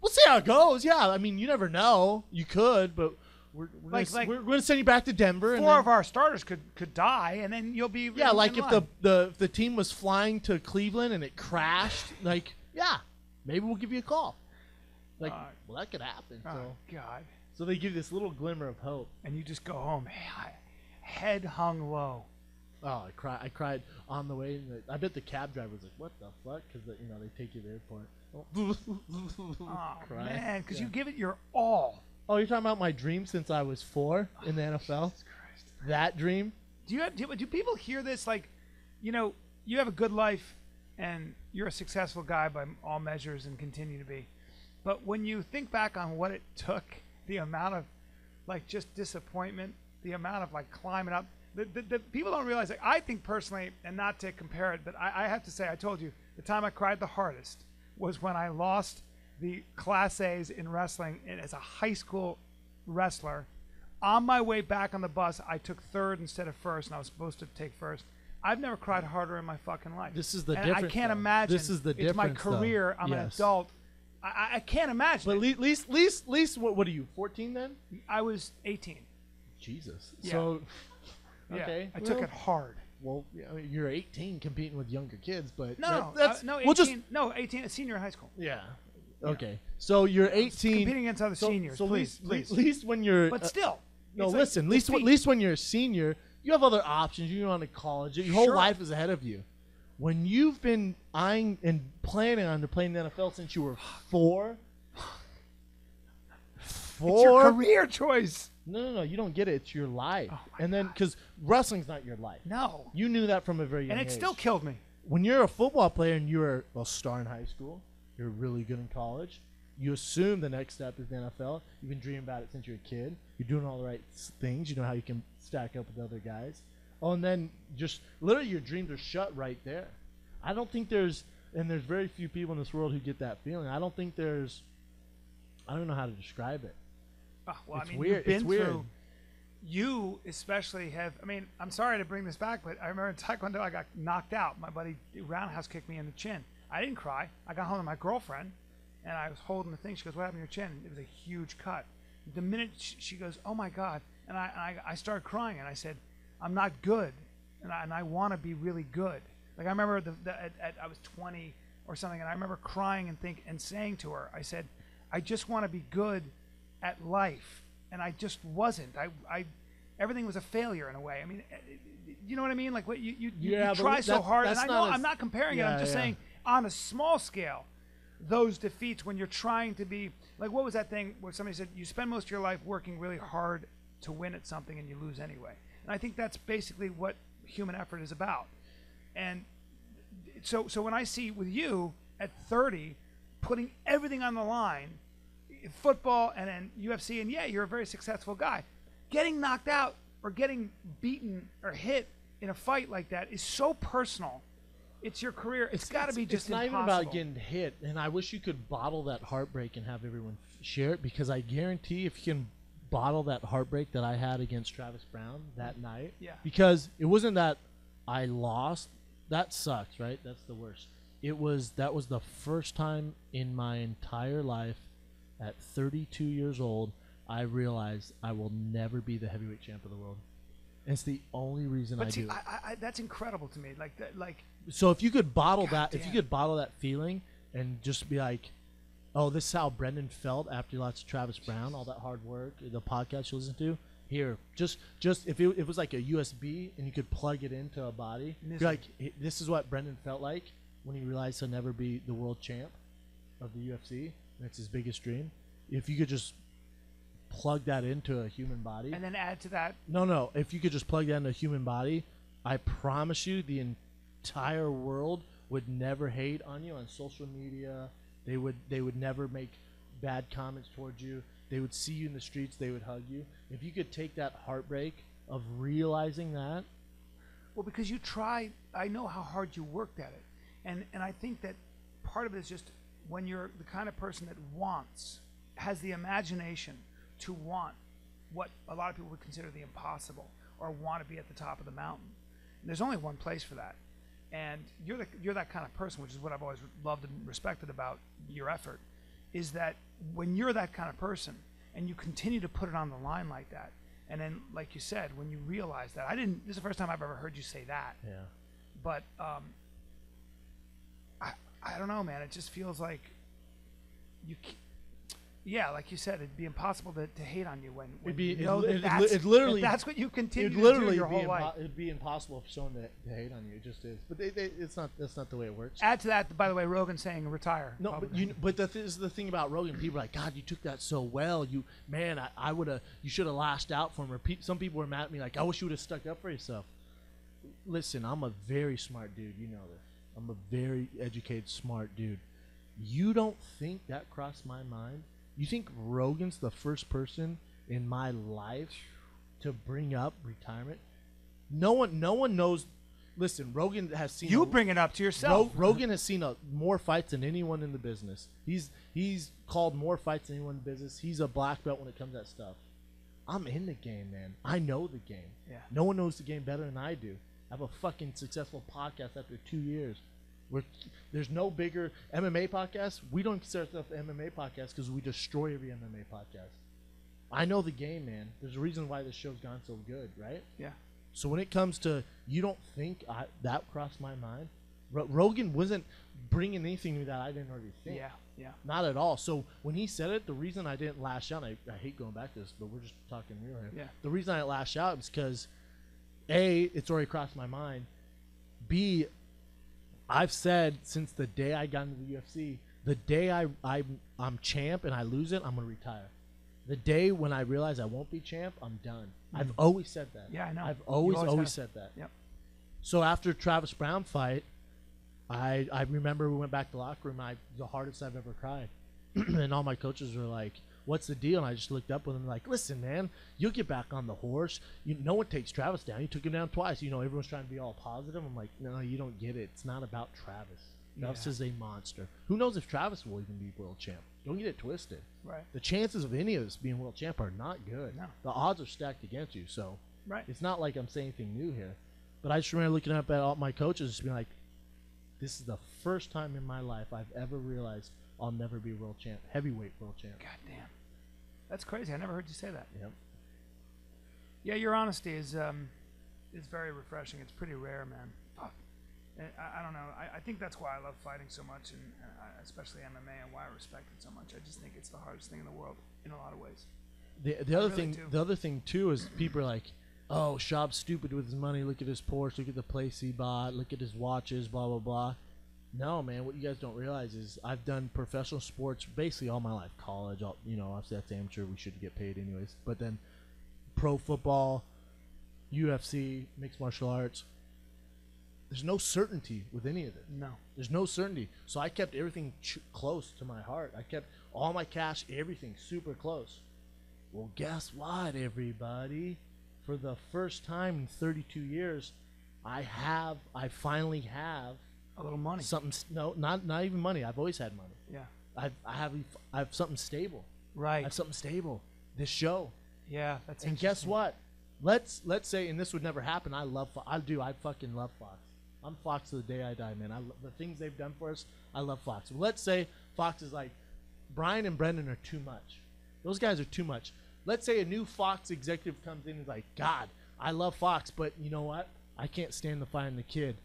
we'll see how it goes. Yeah, I mean, you never know. You could, but. We're going to send you back to Denver. Four of our starters could die, and then you'll be yeah. Like if the team was flying to Cleveland and it crashed, like yeah, maybe we'll give you a call. Like well, that could happen. Oh so. God! So they give this little glimmer of hope, and you just go home, head hung low. Oh, I cried on the way. I bet the cab driver was like, "What the fuck?" Because you know they take you to the airport. Oh man, because you give it your all. Oh, you're talking about my dream since I was 4 in the NFL? Jesus Christ. That dream? Do people hear this? Like, you know, you have a good life and you're a successful guy by all measures and continue to be. But when you think back on what it took, the amount of, like, just disappointment, the amount of, like, climbing up. The people don't realize, like, I think personally, and not to compare it, but I have to say, I told you, the time I cried the hardest was when I lost the Class A's in wrestling, and as a high school wrestler, on my way back on the bus, I took 3rd instead of 1st, and I was supposed to take 1st. I've never cried harder in my fucking life. This is the difference. I can't imagine. This is the difference. It's my career. I'm an adult. I can't imagine. But least what are you? 14 then? I was 18. Jesus. Yeah. So okay. Yeah. I took it hard. Well, you're 18 competing with younger kids, but no, 18. No, 18, senior in high school. Yeah. Okay, so you're 18. Competing against other seniors, so please. At least when you're. But still. No, listen. At least when you're a senior, you have other options. You're going to college. Your whole life is ahead of you. When you've been eyeing and planning on to play in the NFL since you were 4. It's your career choice. No. You don't get it. It's your life. Oh and then, because wrestling's not your life. No. You knew that from a very young age. And it still killed me. When you're a football player and you're a star in high school. You're really good in college. You assume the next step is the NFL. You've been dreaming about it since you're a kid. You're doing all the right things. You know how you can stack up with other guys. Oh, and then just literally your dreams are shut right there. I don't think there's very few people in this world who get that feeling. I don't think there's, I don't know how to describe it. Well, it's I mean, weird. You've been it's weird. Through, you especially have, I mean, I'm sorry to bring this back, but I remember in Taekwondo I got knocked out. My buddy roundhouse kicked me in the chin. I didn't cry. I got home to my girlfriend, and I was holding the thing. She goes, "What happened to your chin?" It was a huge cut. The minute she goes, "Oh my God," and I started crying, and I said, "I'm not good, and I want to be really good." Like I remember I was 20 or something, and I remember crying and saying to her, I said, "I just want to be good at life," and I just wasn't. Everything was a failure in a way. I mean, you know what I mean? Like what you try so hard, and I know I'm not comparing it. I'm just saying. On a small scale, those defeats when you're trying to be like, what was that thing where somebody said you spend most of your life working really hard to win at something and you lose anyway? And I think that's basically what human effort is about. And so when I see with you at 30 putting everything on the line, football and then UFC, and yeah, you're a very successful guy, getting knocked out or getting beaten or hit in a fight like that is so personal. It's your career. It's got to be just impossible. It's not even about getting hit, and I wish you could bottle that heartbreak and have everyone share it, because I guarantee if you can bottle that heartbreak that I had against Travis Browne that night, because it wasn't that I lost. That sucks, right? That's the worst. That was the first time in my entire life at 32 years old I realized I will never be the heavyweight champ of the world. It's the only reason I do. But that's incredible to me. So if you could bottle that feeling and just be like, oh, this is how Brendan felt after he lost Travis Brown, all that hard work, the podcast you listen to. here, just if it was like a USB and you could plug it into a body, like this is what Brendan felt like when he realized he'll never be the world champ of the UFC. That's his biggest dream. If you could just plug that into a human body. And then add to that. No. If you could just plug that into a human body, I promise you the entire world would never hate on you on social media. They would never make bad comments towards you. They would see you in the streets. They would hug you. If you could take that heartbreak of realizing that. Well, because you try. I know how hard you worked at it. And I think that part of it is just when you're the kind of person that wants, has the imagination to want what a lot of people would consider the impossible or want to be at the top of the mountain. And there's only one place for that. And you're that kind of person, which is what I've always loved and respected about your effort, is that when you're that kind of person and you continue to put it on the line like that, and then, like you said, when you realize that, this is the first time I've ever heard you say that. Yeah. But I don't know, man. It just feels like like you said, it'd be impossible to hate on you that's what you continue to do your whole life. It'd be impossible for someone to hate on you. It just is. But that's not the way it works. Add to that, by the way, Rogan saying retire. No, probably. But that is the thing about Rogan. People are like, God, you took that so well. I would have. You should have lashed out for him. Some people were mad at me, like, I wish you would have stuck up for yourself. Listen, I'm a very smart dude. You know this. I'm a very educated, smart dude. You don't think that crossed my mind? You think Rogan's the first person in my life to bring up retirement? No one knows. Listen, Rogan has seen. You bring it up to yourself. Rogan has seen more fights than anyone in the business. He's called more fights than anyone in the business. He's a black belt when it comes to that stuff. I'm in the game, man. I know the game. Yeah. No one knows the game better than I do. I have a fucking successful podcast after 2 years. There's no bigger MMA podcast. We don't consider ourselves an MMA podcast because we destroy every MMA podcast. I know the game, man. There's a reason why this show's gone so good, right? Yeah. So when it comes to, you don't think that crossed my mind? Rogan wasn't bringing anything to me that I didn't already think. Yeah, yeah. Not at all. So when he said it, the reason I didn't lash out, I hate going back to this, but we're just talking real here. Yeah. The reason I didn't lash out is because, A, it's already crossed my mind. B, I've said since the day I got into the UFC, the day I'm champ and I lose it, I'm going to retire. The day when I realize I won't be champ, I'm done. Mm-hmm. I've always said that. Yeah, I know. I've always said that. Yep. So after Travis Browne fight, I remember we went back to the locker room. The hardest I've ever cried. And all my coaches were like, what's the deal? And I just looked up with him like, listen, man, you'll get back on the horse. No one takes Travis down. You took him down twice. Everyone's trying to be all positive. I'm like, no, you don't get it. It's not about Travis. Travis is a monster. Who knows if Travis will even be world champ? Don't get it twisted. Right. The chances of any of us being world champ are not good. No. The odds are stacked against you. So It's not like I'm saying anything new here. But I just remember looking up at all my coaches just being like, this is the first time in my life I've ever realized I'll never be world champ, heavyweight world champ. God damn. That's crazy. I never heard you say that. Yep. Yeah, your honesty is very refreshing. It's pretty rare, man. Fuck. I don't know. I think that's why I love fighting so much, and especially MMA, and why I respect it so much. I just think it's the hardest thing in the world in a lot of ways. The other thing too is people are like, oh, Shab's stupid with his money. Look at his Porsche. Look at the place he bought. Look at his watches. Blah blah blah. No, man, what you guys don't realize is I've done professional sports basically all my life. College, obviously that's amateur. We should get paid anyways. But then pro football, UFC, mixed martial arts. There's no certainty with any of it. No. There's no certainty. So I kept everything close to my heart. I kept all my cash, everything super close. Well, guess what, everybody? For the first time in 32 years, I finally have a little money. Something. No, not even money. I've always had money. Yeah. I have something stable. Right. I have something stable. This show. Yeah. That's. And guess what? Let's say, and this would never happen. I love. I do. I fucking love Fox. I'm Fox to the day I die, man. The things they've done for us. I love Fox. Let's say Fox is like, Brian and Brendan are too much. Those guys are too much. Let's say a new Fox executive comes in and is like, God, I love Fox, but you know what? I can't stand the fight in the kid.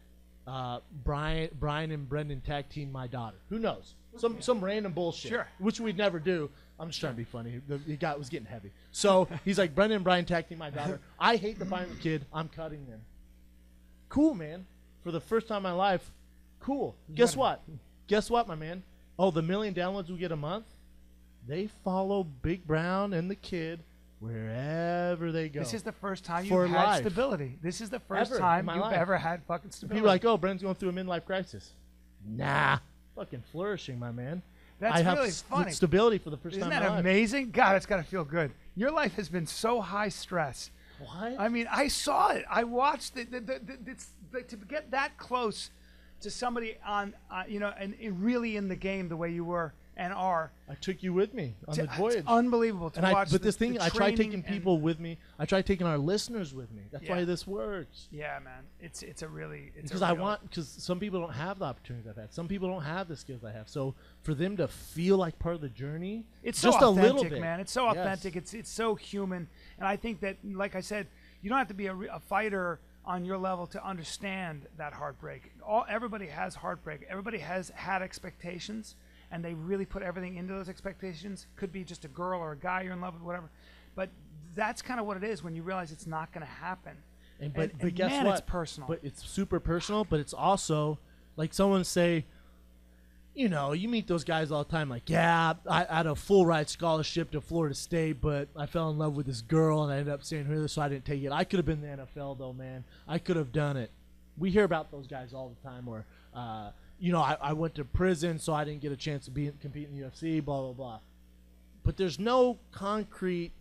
Brian and Brendan tag team my daughter. Who knows? Some random bullshit, sure, which we'd never do. I'm just trying to be funny. The guy was getting heavy. So he's like, Brendan and Brian tag team my daughter. I hate the violent kid. I'm cutting them. Cool, man. For the first time in my life, cool. Guess what? Guess what, my man? Oh, the 1 million downloads we get a month? They follow Big Brown and the kid wherever they go. This is the first time you've had stability. This is the first time you've ever had fucking stability. People are like, oh, Brendan's going through a midlife crisis. Nah. Fucking flourishing, my man. That's really funny. Stability for the first time in my life. Isn't that amazing? God, it's got to feel good. Your life has been so high stress. What? I mean, I saw it. I watched it. To get that close to somebody on, you know, and really in the game the way you were and are. I took you with me on the voyage. It's unbelievable to watch. But this thing, I try taking people with me. I try taking our listeners with me. That's why this works. Yeah, man. It's a really, because I want, because some people don't have the opportunities I've had. Some people don't have the skills I have. So for them to feel like part of the journey, it's just so authentic, man. It's so authentic. Yes. It's so human. And I think that, like I said, you don't have to be a fighter on your level to understand that heartbreak. Everybody has heartbreak. Everybody has had expectations, and they really put everything into those expectations. Could be just a girl or a guy you're in love with, whatever. But that's kind of what it is when you realize it's not going to happen. But guess what? It's personal. But it's super personal. But it's also like someone say, you know, you meet those guys all the time. Like, yeah, I had a full ride scholarship to Florida State, but I fell in love with this girl and I ended up staying here, so I didn't take it. I could have been in the NFL though, man. I could have done it. We hear about those guys all the time. Or, you know, I went to prison, so I didn't get a chance to compete in the UFC. Blah blah blah. But there's no concrete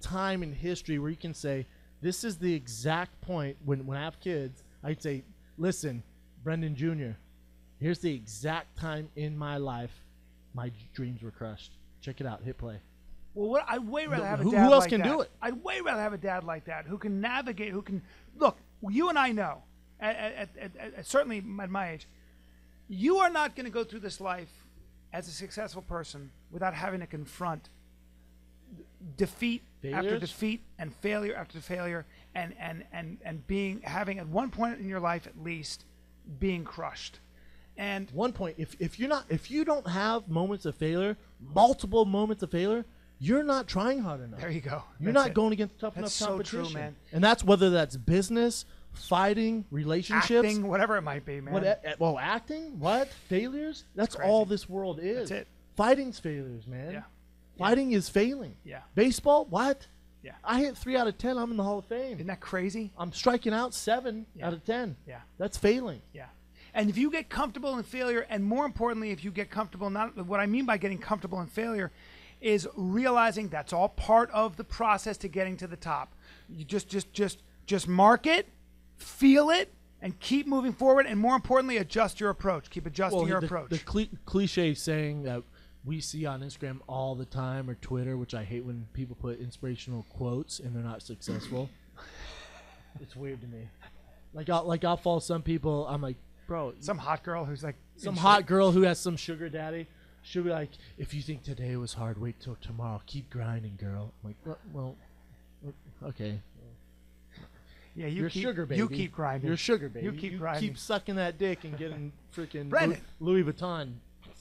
time in history where you can say this is the exact point when I have kids. I'd say, listen, Brendan Jr., here's the exact time in my life my dreams were crushed. Check it out. Hit play. Well, what I'd way rather have a dad like that. Who else can do it? I'd way rather have a dad like that who can navigate, who can – look, you and I know, certainly at my age, you are not going to go through this life as a successful person without having to confront defeat after defeat and failure after failure and being – having at one point in your life at least being crushed. And one point, if you don't have moments of failure, multiple moments of failure, you're not trying hard enough. There you go. You're not going against tough enough competition. That's so true, man. And that's whether that's business, fighting, relationships, acting, whatever it might be, man. Well, acting, what? Failures? That's all this world is. That's it. Fighting's failures, man. Yeah. Fighting is failing. Yeah. Baseball, what? Yeah. I hit 3 out of 10. I'm in the Hall of Fame. Isn't that crazy? I'm striking out 7 out of 10. Yeah. That's failing. Yeah. And if you get comfortable in failure, and more importantly, if you get comfortable, what I mean by getting comfortable in failure is realizing that's all part of the process to getting to the top. You just mark it, feel it, and keep moving forward. And more importantly, adjust your approach. Keep adjusting your approach. The cliche saying that we see on Instagram all the time, or Twitter, which I hate when people put inspirational quotes and they're not successful. It's weird to me. Like I'll follow some people. I'm like, bro, some hot girl who's like some hot girl who has some sugar daddy. She'll be like, if you think today was hard, wait till tomorrow. Keep grinding, girl. I'm like, well okay. Yeah, you keep grinding. You're sugar baby. You keep grinding. You keep sucking that dick and getting freaking Louis Vuitton.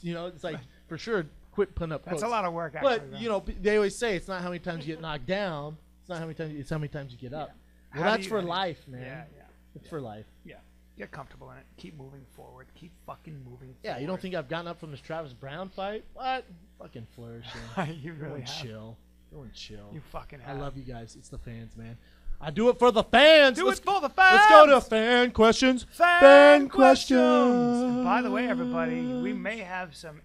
You know, it's like for sure. Quit putting up quotes. That's a lot of work. Actually, but you know, they always say it's not how many times you get knocked down. It's not how many times. It's how many times you get up. Yeah. Well, that's for life, man. Yeah, yeah. It's for life. Yeah. Get comfortable in it. Keep moving forward. Keep fucking moving forward. Yeah, you don't think I've gotten up from this Travis Browne fight? What? Fucking flourishing. You really have. Chill. Going chill. You fucking have. I love you guys. It's the fans, man. I do it for the fans. Do it for the fans. Let's go to fan questions. Fan questions. And by the way, everybody, we may have some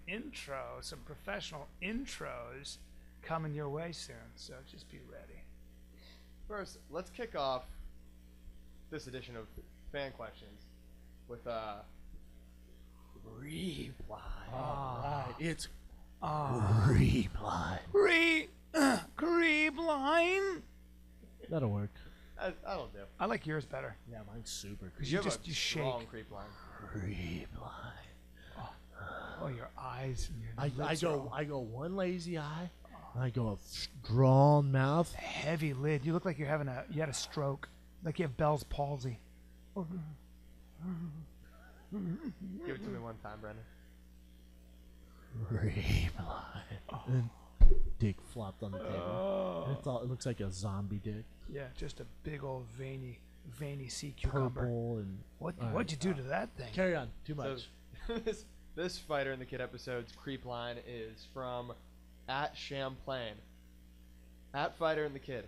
professional intros coming your way soon. So just be ready. First, let's kick off this edition of fan questions with a reply. All right. It's reply. Creepline. That'll work. That'll do. I like yours better. Yeah, mine's super creepy. You shake. Creepline. Oh, your eyes. And your lips I go one lazy eye. And I go a drawn mouth. Heavy lid. You look like you're having you had a stroke. Like you have Bell's palsy. Give it to me one time, Brennan. Ray Blind. Dick flopped on the table. And it's all, it looks like a zombie dick. Yeah, just a big old veiny sea cucumber. Purple and what'd you do to that thing? Carry on. Too much. So, this Fighter in the Kid episode's creep line is from @Champlain. @Fighter in the Kid.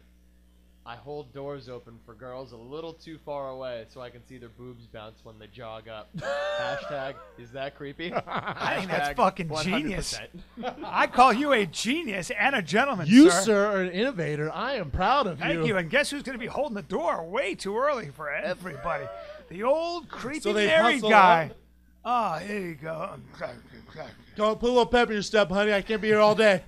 I hold doors open for girls a little too far away so I can see their boobs bounce when they jog up. #, is that creepy? I think that's fucking 100%. Genius. I call you a genius and a gentleman, you, sir. You, sir, are an innovator. I am proud of you. Thank you. And guess who's going to be holding the door way too early for everybody? The old creepy married guy. Ah, oh, here you go. Go put a little pep in your step, honey. I can't be here all day.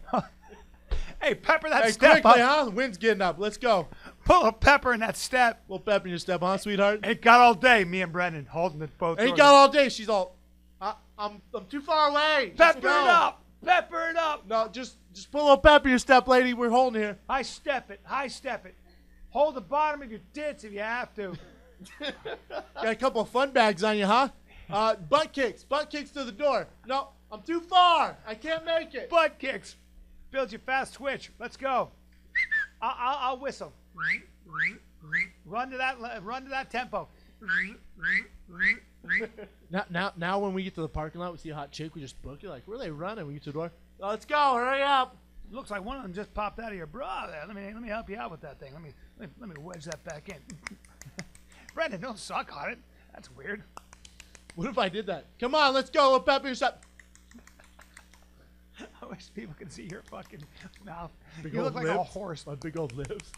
Hey, pepper that step quickly, huh? The wind's getting up. Let's go. Pull a pepper in that step. A little pepper in your step, huh, sweetheart? Ain't got all day, me and Brennan holding it both. Ain't got all day. She's all, I'm too far away. Pepper it up. Pepper it up. No, just pull a pepper in your step, lady. We're holding here. High step it. High step it. Hold the bottom of your tits if you have to. Got a couple of fun bags on you, huh? Butt kicks. Butt kicks to the door. No, I'm too far. I can't make it. Butt kicks. Build your fast twitch. Let's go. I'll whistle. Run to that tempo. Now when we get to the parking lot, we see a hot chick. We just book it. Like, where are they running? We get to the door. Let's go. Hurry up. Looks like one of them just popped out of your bra there. Let me help you out with that thing. Let me wedge that back in. Brendan, don't suck on it. That's weird. What if I did that? Come on, let's go. Little pepper yourself. I wish people could see your fucking mouth. Big you look like lips. A horse. My big old lips.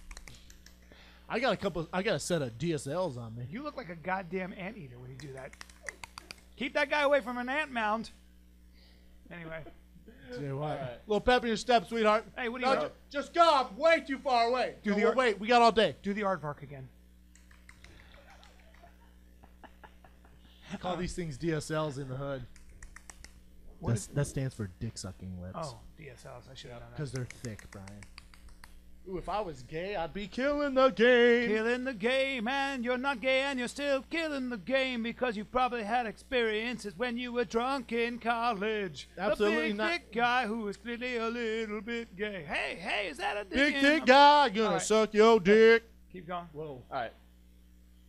I got a set of DSLs on me. You look like a goddamn anteater when you do that. Keep that guy away from an ant mound. Anyway. Dude, what? Right. Little pep in your step, sweetheart. Hey, what do you got? Just go. I'm way too far away. Wait, we got all day. Do the aardvark again. Call these things DSLs in the hood. That stands for dick-sucking lips. Oh, DSLs. I should have known that. Because they're thick, Brian. Ooh, if I was gay, I'd be killing the game. Killing the game, man. You're not gay, and you're still killing the game because you probably had experiences when you were drunk in college. Absolutely not. The big, thick guy who is clearly a little bit gay. Hey, is that a dick? Big, thick guy gonna suck your dick. Keep going. Whoa. All right.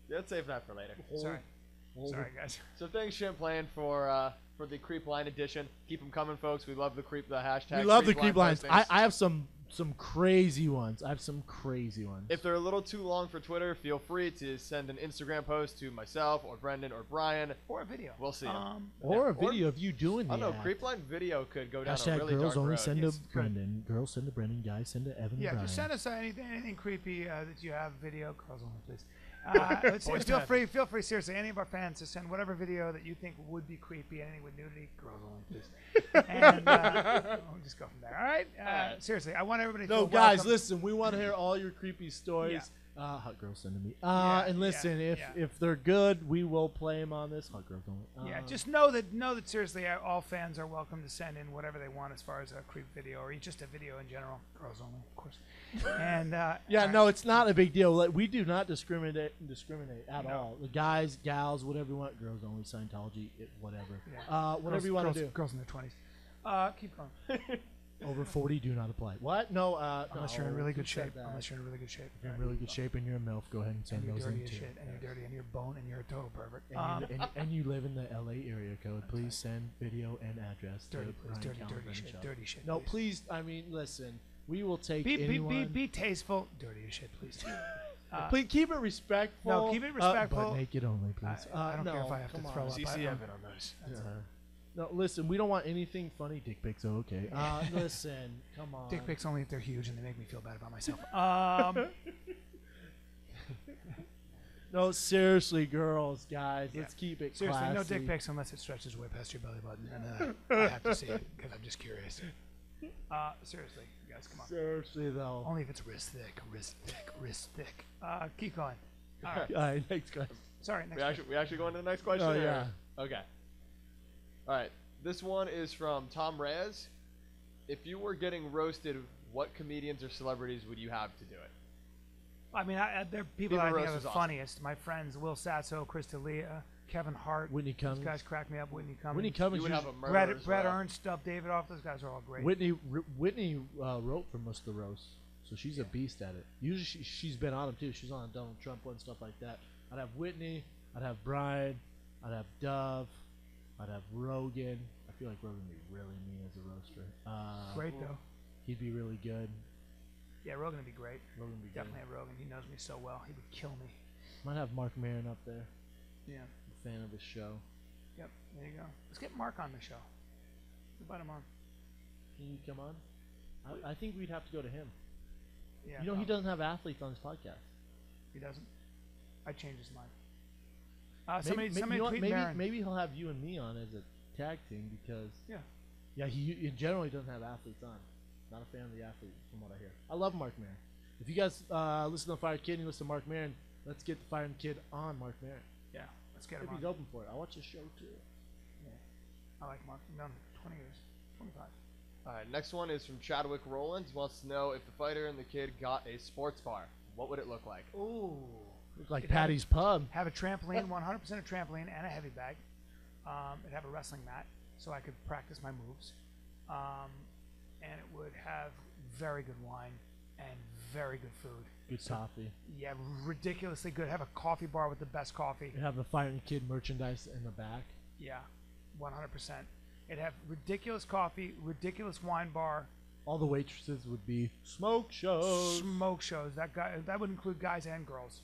Let's save that for later. Sorry, guys. So thanks, Champlain, for the creep line edition. Keep them coming, folks. We love the creep. The hashtag. We love the creep lines. I have some crazy ones. I have some crazy ones. If they're a little too long for Twitter, feel free to send an Instagram post to myself or Brendan or Brian, or a video. We'll see. Or a video of you doing that. I don't know. Creep line video could go down a really dark road. Girls only send to Brendan. Girls send to Brendan. Guys send to Evan. Yeah, just send us anything creepy that you have. Video girls only, please. Feel free, seriously, any of our fans to send whatever video that you think would be creepy, anything with nudity, girls only. And we'll just go from there. All right? Seriously, I want everybody to feel welcome. Guys, listen, we want to hear all your creepy stories. Yeah. Hot girls send to me. And listen, if they're good, we will play them on this. Hot girls only. Yeah, just know that seriously, all fans are welcome to send in whatever they want as far as a creep video or just a video in general. Girls only, of course. And it's not a big deal. Like, we do not discriminate at all. The guys, gals, whatever you want. Girls only, Scientology, whatever. Yeah. Whatever you want to do. Girls in their 20s. Keep going. Over 40 do not apply. What? No. Unless you're in really good shape. If you're in really good shape and you're a MILF, go ahead and send those in too. And you're dirty and you're bone and you're a total pervert. And you live in the LA area code. Please send video and address. Dirty shit. No, please. I mean, listen. We will take be tasteful. Dirty as shit, please. Please keep it respectful. No, keep it respectful. But naked only, please. I don't care if I have to throw up. CC Evan on those. No, listen, we don't want anything funny. Dick pics, okay. Listen, come on. Dick pics only if they're huge and they make me feel bad about myself. No, seriously, girls, guys, let's keep it classy. Seriously, no dick pics unless it stretches way past your belly button. And I have to see it because I'm just curious. Seriously, you guys, come on. Seriously, though. Only if it's wrist thick. Keep going. All right. All right, next question. Sorry, next question. We actually going to the next question? Oh, yeah. Okay. All right. This one is from Tom Reyes. If you were getting roasted, what comedians or celebrities would you have to do it? I mean, there are people that I think are the funniest. My friends, Will Sasso, Chris D'Elia, Kevin Hart. Whitney Cummings. These guys crack me up. Whitney Cummings. Whitney Cummings. You would have a murder as well. Brad Ernst stuff. David Off. Those guys are all great. Whitney wrote for most of the roasts, so she's a beast at it. Usually she's been on them too. She's on Donald Trump one, stuff like that. I'd have Whitney. I'd have Brian. I'd have Dove. I'd have Rogan. I feel like Rogan would be really mean as a roaster. Great though. He'd be really good. Yeah, Rogan would be great. Rogan would be definitely good. Have Rogan. He knows me so well. He would kill me. Might have Mark Maron up there. Yeah. I'm a fan of his show. Yep. There you go. Let's get Mark on the show. Let's invite him on. Can you come on? I think we'd have to go to him. Yeah. You know he doesn't have athletes on his podcast. He doesn't. I changed his mind. Maybe he'll have you and me on as a tag team because. Yeah. Yeah, he generally doesn't have athletes on. Not a fan of the athlete, from what I hear. I love Mark Maron. If you guys listen to Fire Kid and you listen to Mark Maron, let's get the Fire Kid on Mark Maron. Yeah, let's get him on. He's open for it. I watch his show too. Yeah, I like Mark. I've known him for 20 years, 25. All right, next one is from Chadwick Rollins. Wants to know if the fighter and the kid got a sports bar, what would it look like? Ooh, look like Patty's Pub. Have a trampoline, 100% a trampoline and a heavy bag. It'd have a wrestling mat so I could practice my moves. And it would have very good wine and very good food. Good coffee. Yeah, ridiculously good. Have a coffee bar with the best coffee. It'd have the Fire and Kid merchandise in the back. Yeah, 100%. It'd have ridiculous coffee, ridiculous wine bar. All the waitresses would be smoke shows. Smoke shows. That would include guys and girls.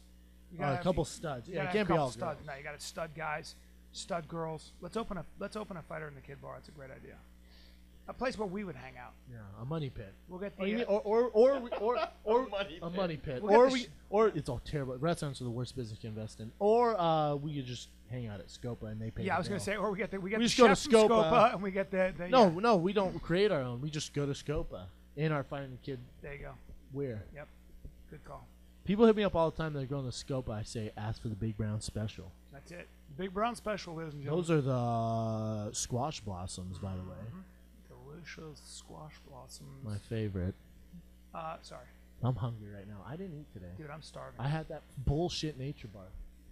You gotta have a couple studs. Yeah, it can't be all studs. No, you got to stud guys, stud girls. Let's open a Fighter and the Kid bar. It's a great idea. A place where we would hang out. Yeah, a money pit. We'll get the or a money pit. Or it's all terrible. Restaurants are the worst business to invest in. Or we could just hang out at Scopa and they pay. Yeah, I was gonna say. Or we just go to Scopa and we get the no, we don't create our own. We just go to Scopa in our Finding the Kid. There you go. Where? Yep. Good call. People hit me up all the time. They're going to Scopa. I say, ask for the Big Brown Special. That's it. Big Brown Special, ladies and gentlemen. Those are the squash blossoms, by the way. Mm-hmm. Squash blossoms. My favorite. Sorry. I'm hungry right now. I didn't eat today. Dude, I'm starving. I had that bullshit Nature Bar.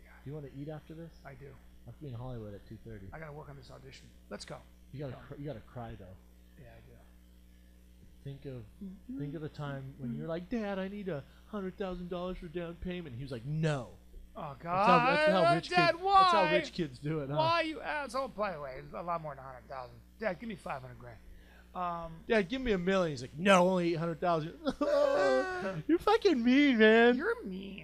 Yeah. Do you want to eat after this? I do. I have to be in Hollywood at 2:30. I gotta work on this audition. Let's go. You gotta cry though. Yeah, I do. Think of the time when you're like, Dad, I need $100,000 for down payment. He was like, no. Oh God. That's how rich kids do it. Huh? Why you asshole? By the way, it's a lot more than 100,000. Dad, give me 500 grand. Yeah, give me $1 million. He's like, no, only 800,000. You're fucking mean, man. You're mean.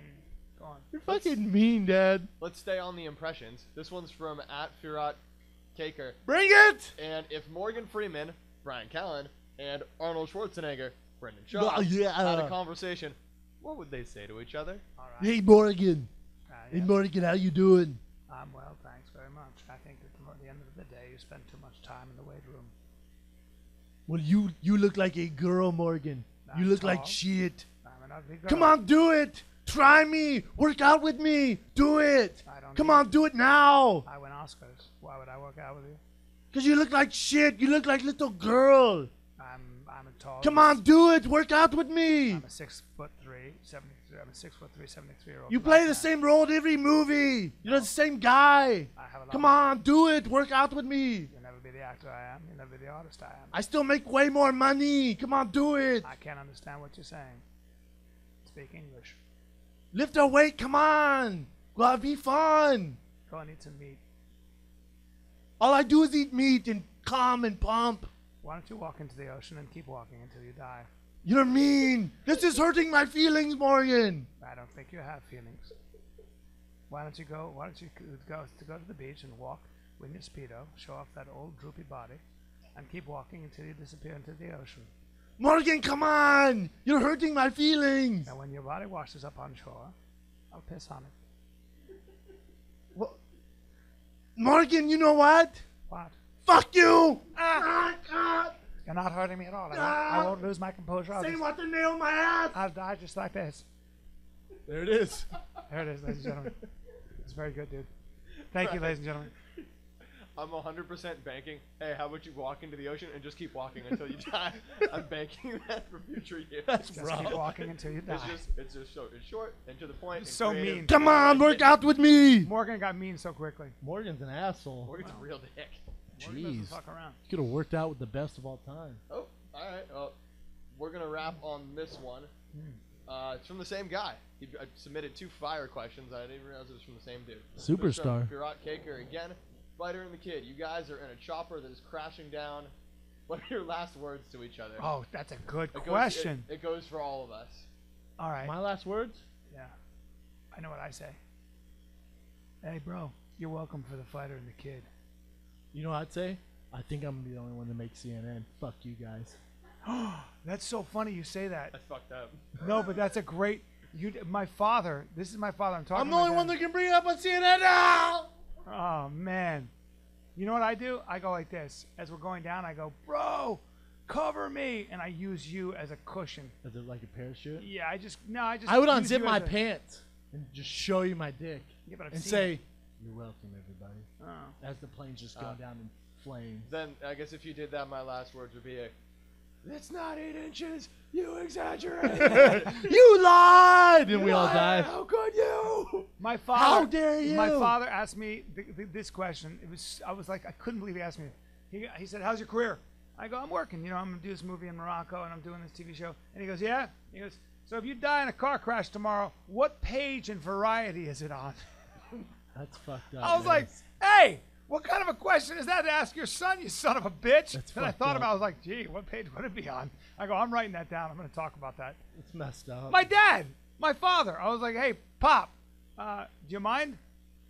Go on. You're fucking mean, Dad. Let's stay on the impressions. This one's from @FuratKaker. Bring it! And if Morgan Freeman, Brian Callen, and Arnold Schwarzenegger, Brendan Shaw, had a conversation, what would they say to each other? All right. Hey, Morgan. Yes. Hey, Morgan, how you doing? I'm well, thanks very much. I think that at the end of the day, you spend too much time in the weight room. Well, you look like a girl, Morgan. You look like shit. I'm an ugly girl. Come on, do it. Try me. Work out with me. Do it. Come on, do it now. I win Oscars. Why would I work out with you? Because you look like shit. You look like little girl. I'm a tall. Come on, do it. Work out with me. I'm a 6'3", 73-year-old. You play the same role in every movie. You're the same guy. Come on, do it. Work out with me. Be the actor I am, you never be the artist I am. I still make way more money. Come on, do it. I can't understand what you're saying. Speak English. Lift a weight, come on. Go out, be fun. Go and eat some meat. All I do is eat meat and calm and pump. Why don't you walk into the ocean and keep walking until you die? You're mean. This is hurting my feelings, Morgan. I don't think you have feelings. Why don't you go to the beach and walk? Win your speedo, show off that old droopy body, and keep walking until you disappear into the ocean. Morgan, come on! You're hurting my feelings! And when your body washes up on shore, I'll piss on it. Well, Morgan, you know what? What? Fuck you! Ah. Ah. You're not hurting me at all. I won't lose my composure. Say what to nail my ass! I'll die just like this. There it is. There it is, ladies and gentlemen. It's very good, dude. Thank you, ladies and gentlemen. I'm 100% banking. Hey, how about you walk into the ocean and just keep walking until you die? I'm banking that for future years. Just keep walking until you die. It's just so it's short and to the point. It's so creative. Mean. Come on, work out with me. Morgan got mean so quickly. Morgan's an asshole. Morgan's a real dick. Jeez. Fuck around. You could have worked out with the best of all time. Oh, all right. Well, we're gonna wrap on this one. It's from the same guy. He submitted two fire questions. I didn't even realize it was from the same dude. Superstar. Virat Kaker again. Spider and the Kid, you guys are in a chopper that is crashing down. What are your last words to each other? Oh, that's a good question. It goes for all of us. All right. My last words? Yeah. I know what I say. Hey, bro, you're welcome for the Fighter and the Kid. You know what I'd say? I think I'm going to be the only one to make CNN. Fuck you guys. That's so funny you say that. That's fucked up. No, but that's a great... my father... This is my father I'm talking about. I'm the only one that can bring it up on CNN now! Oh, man. You know what I do? I go like this. As we're going down, I go, bro, cover me. And I use you as a cushion. Is it like a parachute? Yeah, I would unzip my pants and just show you my dick. Yeah, but and say, you're welcome, everybody. Oh. As the plane's just going down in flames. Then I guess if you did that, my last words would be, it's not 8 inches. You exaggerated. You lied. And we all died. How could you? My father. How dare you? My father asked me this question. I was like, I couldn't believe he asked me. He said, how's your career? I go, I'm working. You know, I'm going to do this movie in Morocco, and I'm doing this TV show. And he goes, yeah? He goes, so if you die in a car crash tomorrow, what page in Variety is it on? That's fucked up. I was like, hey. What kind of a question is that to ask your son, you son of a bitch? And I thought about it. I was like, gee, what page would it be on? I go, I'm writing that down. I'm going to talk about that. It's messed up. My dad, my father. I was like, hey, Pop, do you mind?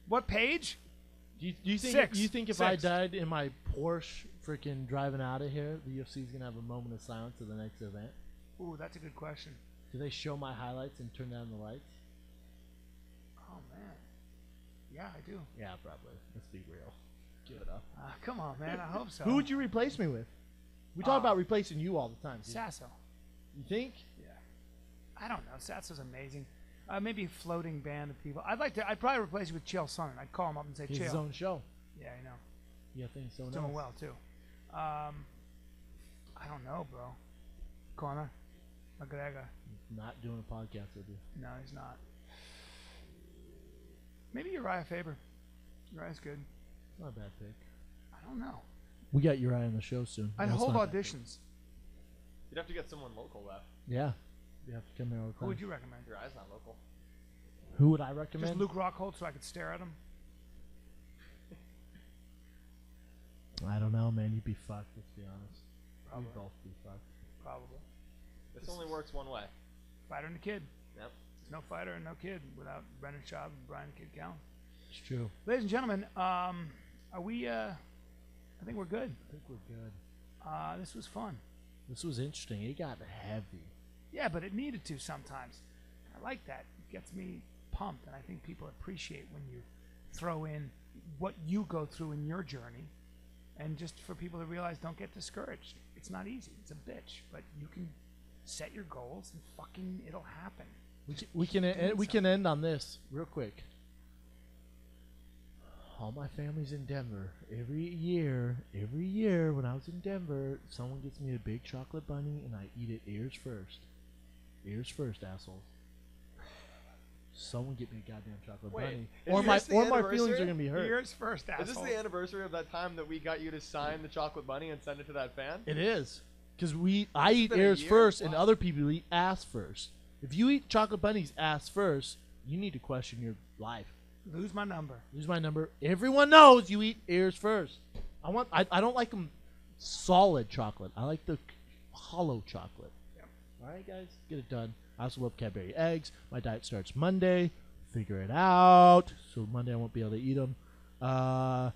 What page? Do you think, Six. You think if Six. I died in my Porsche freaking driving out of here, the UFC is going to have a moment of silence at the next event? Ooh, that's a good question. Do they show my highlights and turn down the lights? Oh, man. Yeah, I do. Yeah, probably. Let's be real. Give it up. Come on, man. I hope so. Who would you replace me with? We talk about replacing you all the time. Dude. Sasso. You think? Yeah. I don't know. Sasso's amazing. Maybe a floating band of people. I'd probably replace you with Chael Sonnen. I'd call him up and say, Chael. He's his own show. Yeah, I know. Yeah, I think so. He's doing well, too. I don't know, bro. Conor McGregor. He's not doing a podcast with you. No, he's not. Maybe Uriah Faber. Uriah's good. Not a bad pick. I don't know. We got Uriah on the show soon. I'd hold auditions. You'd have to get someone local, though. Yeah. You'd have to come here all the time. Who would you recommend? Uriah's not local. Who would I recommend? Just Luke Rockhold so I could stare at him. I don't know, man. You'd be fucked, let's be honest. Probably. We'd both be fucked. Probably. This only works one way. Fighter and the Kid. Yep. No Fighter and no Kid without Brendan Schaub and Brian Kidd-Cowan. It's true. Ladies and gentlemen, are we, I think we're good. I think we're good. This was fun. This was interesting. It got heavy. Yeah, but it needed to sometimes. I like that. It gets me pumped, and I think people appreciate when you throw in what you go through in your journey. And just for people to realize, don't get discouraged. It's not easy. It's a bitch. But you can set your goals, and fucking it'll happen. We can end on this real quick. All my family's in Denver. Every year when I was in Denver, someone gets me a big chocolate bunny and I eat it ears first. Ears first, assholes. Someone get me a goddamn chocolate bunny. Or my feelings are gonna be hurt. Ears first, asshole. Is this the anniversary of that time that we got you to sign the chocolate bunny and send it to that fan? It is. Because I eat ears first and other people eat ass first. If you eat chocolate bunny's ass first, you need to question your life. Lose my number. Lose my number. Everyone knows you eat ears first. I don't like them solid chocolate. I like the hollow chocolate. Yep. All right, guys. Get it done. I also love Cadbury eggs. My diet starts Monday. Figure it out. So Monday I won't be able to eat them.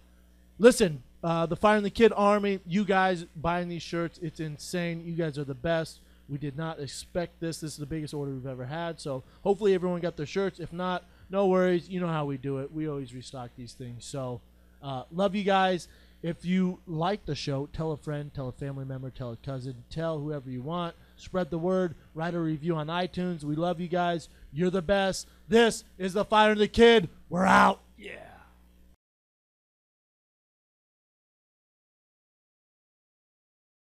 Listen, the Fire and the Kid Army, you guys buying these shirts, it's insane. You guys are the best. We did not expect this. This is the biggest order we've ever had. So hopefully everyone got their shirts. If not, no worries. You know how we do it. We always restock these things. So love you guys. If you like the show, tell a friend, tell a family member, tell a cousin, tell whoever you want. Spread the word. Write a review on iTunes. We love you guys. You're the best. This is the Fire and the Kid. We're out.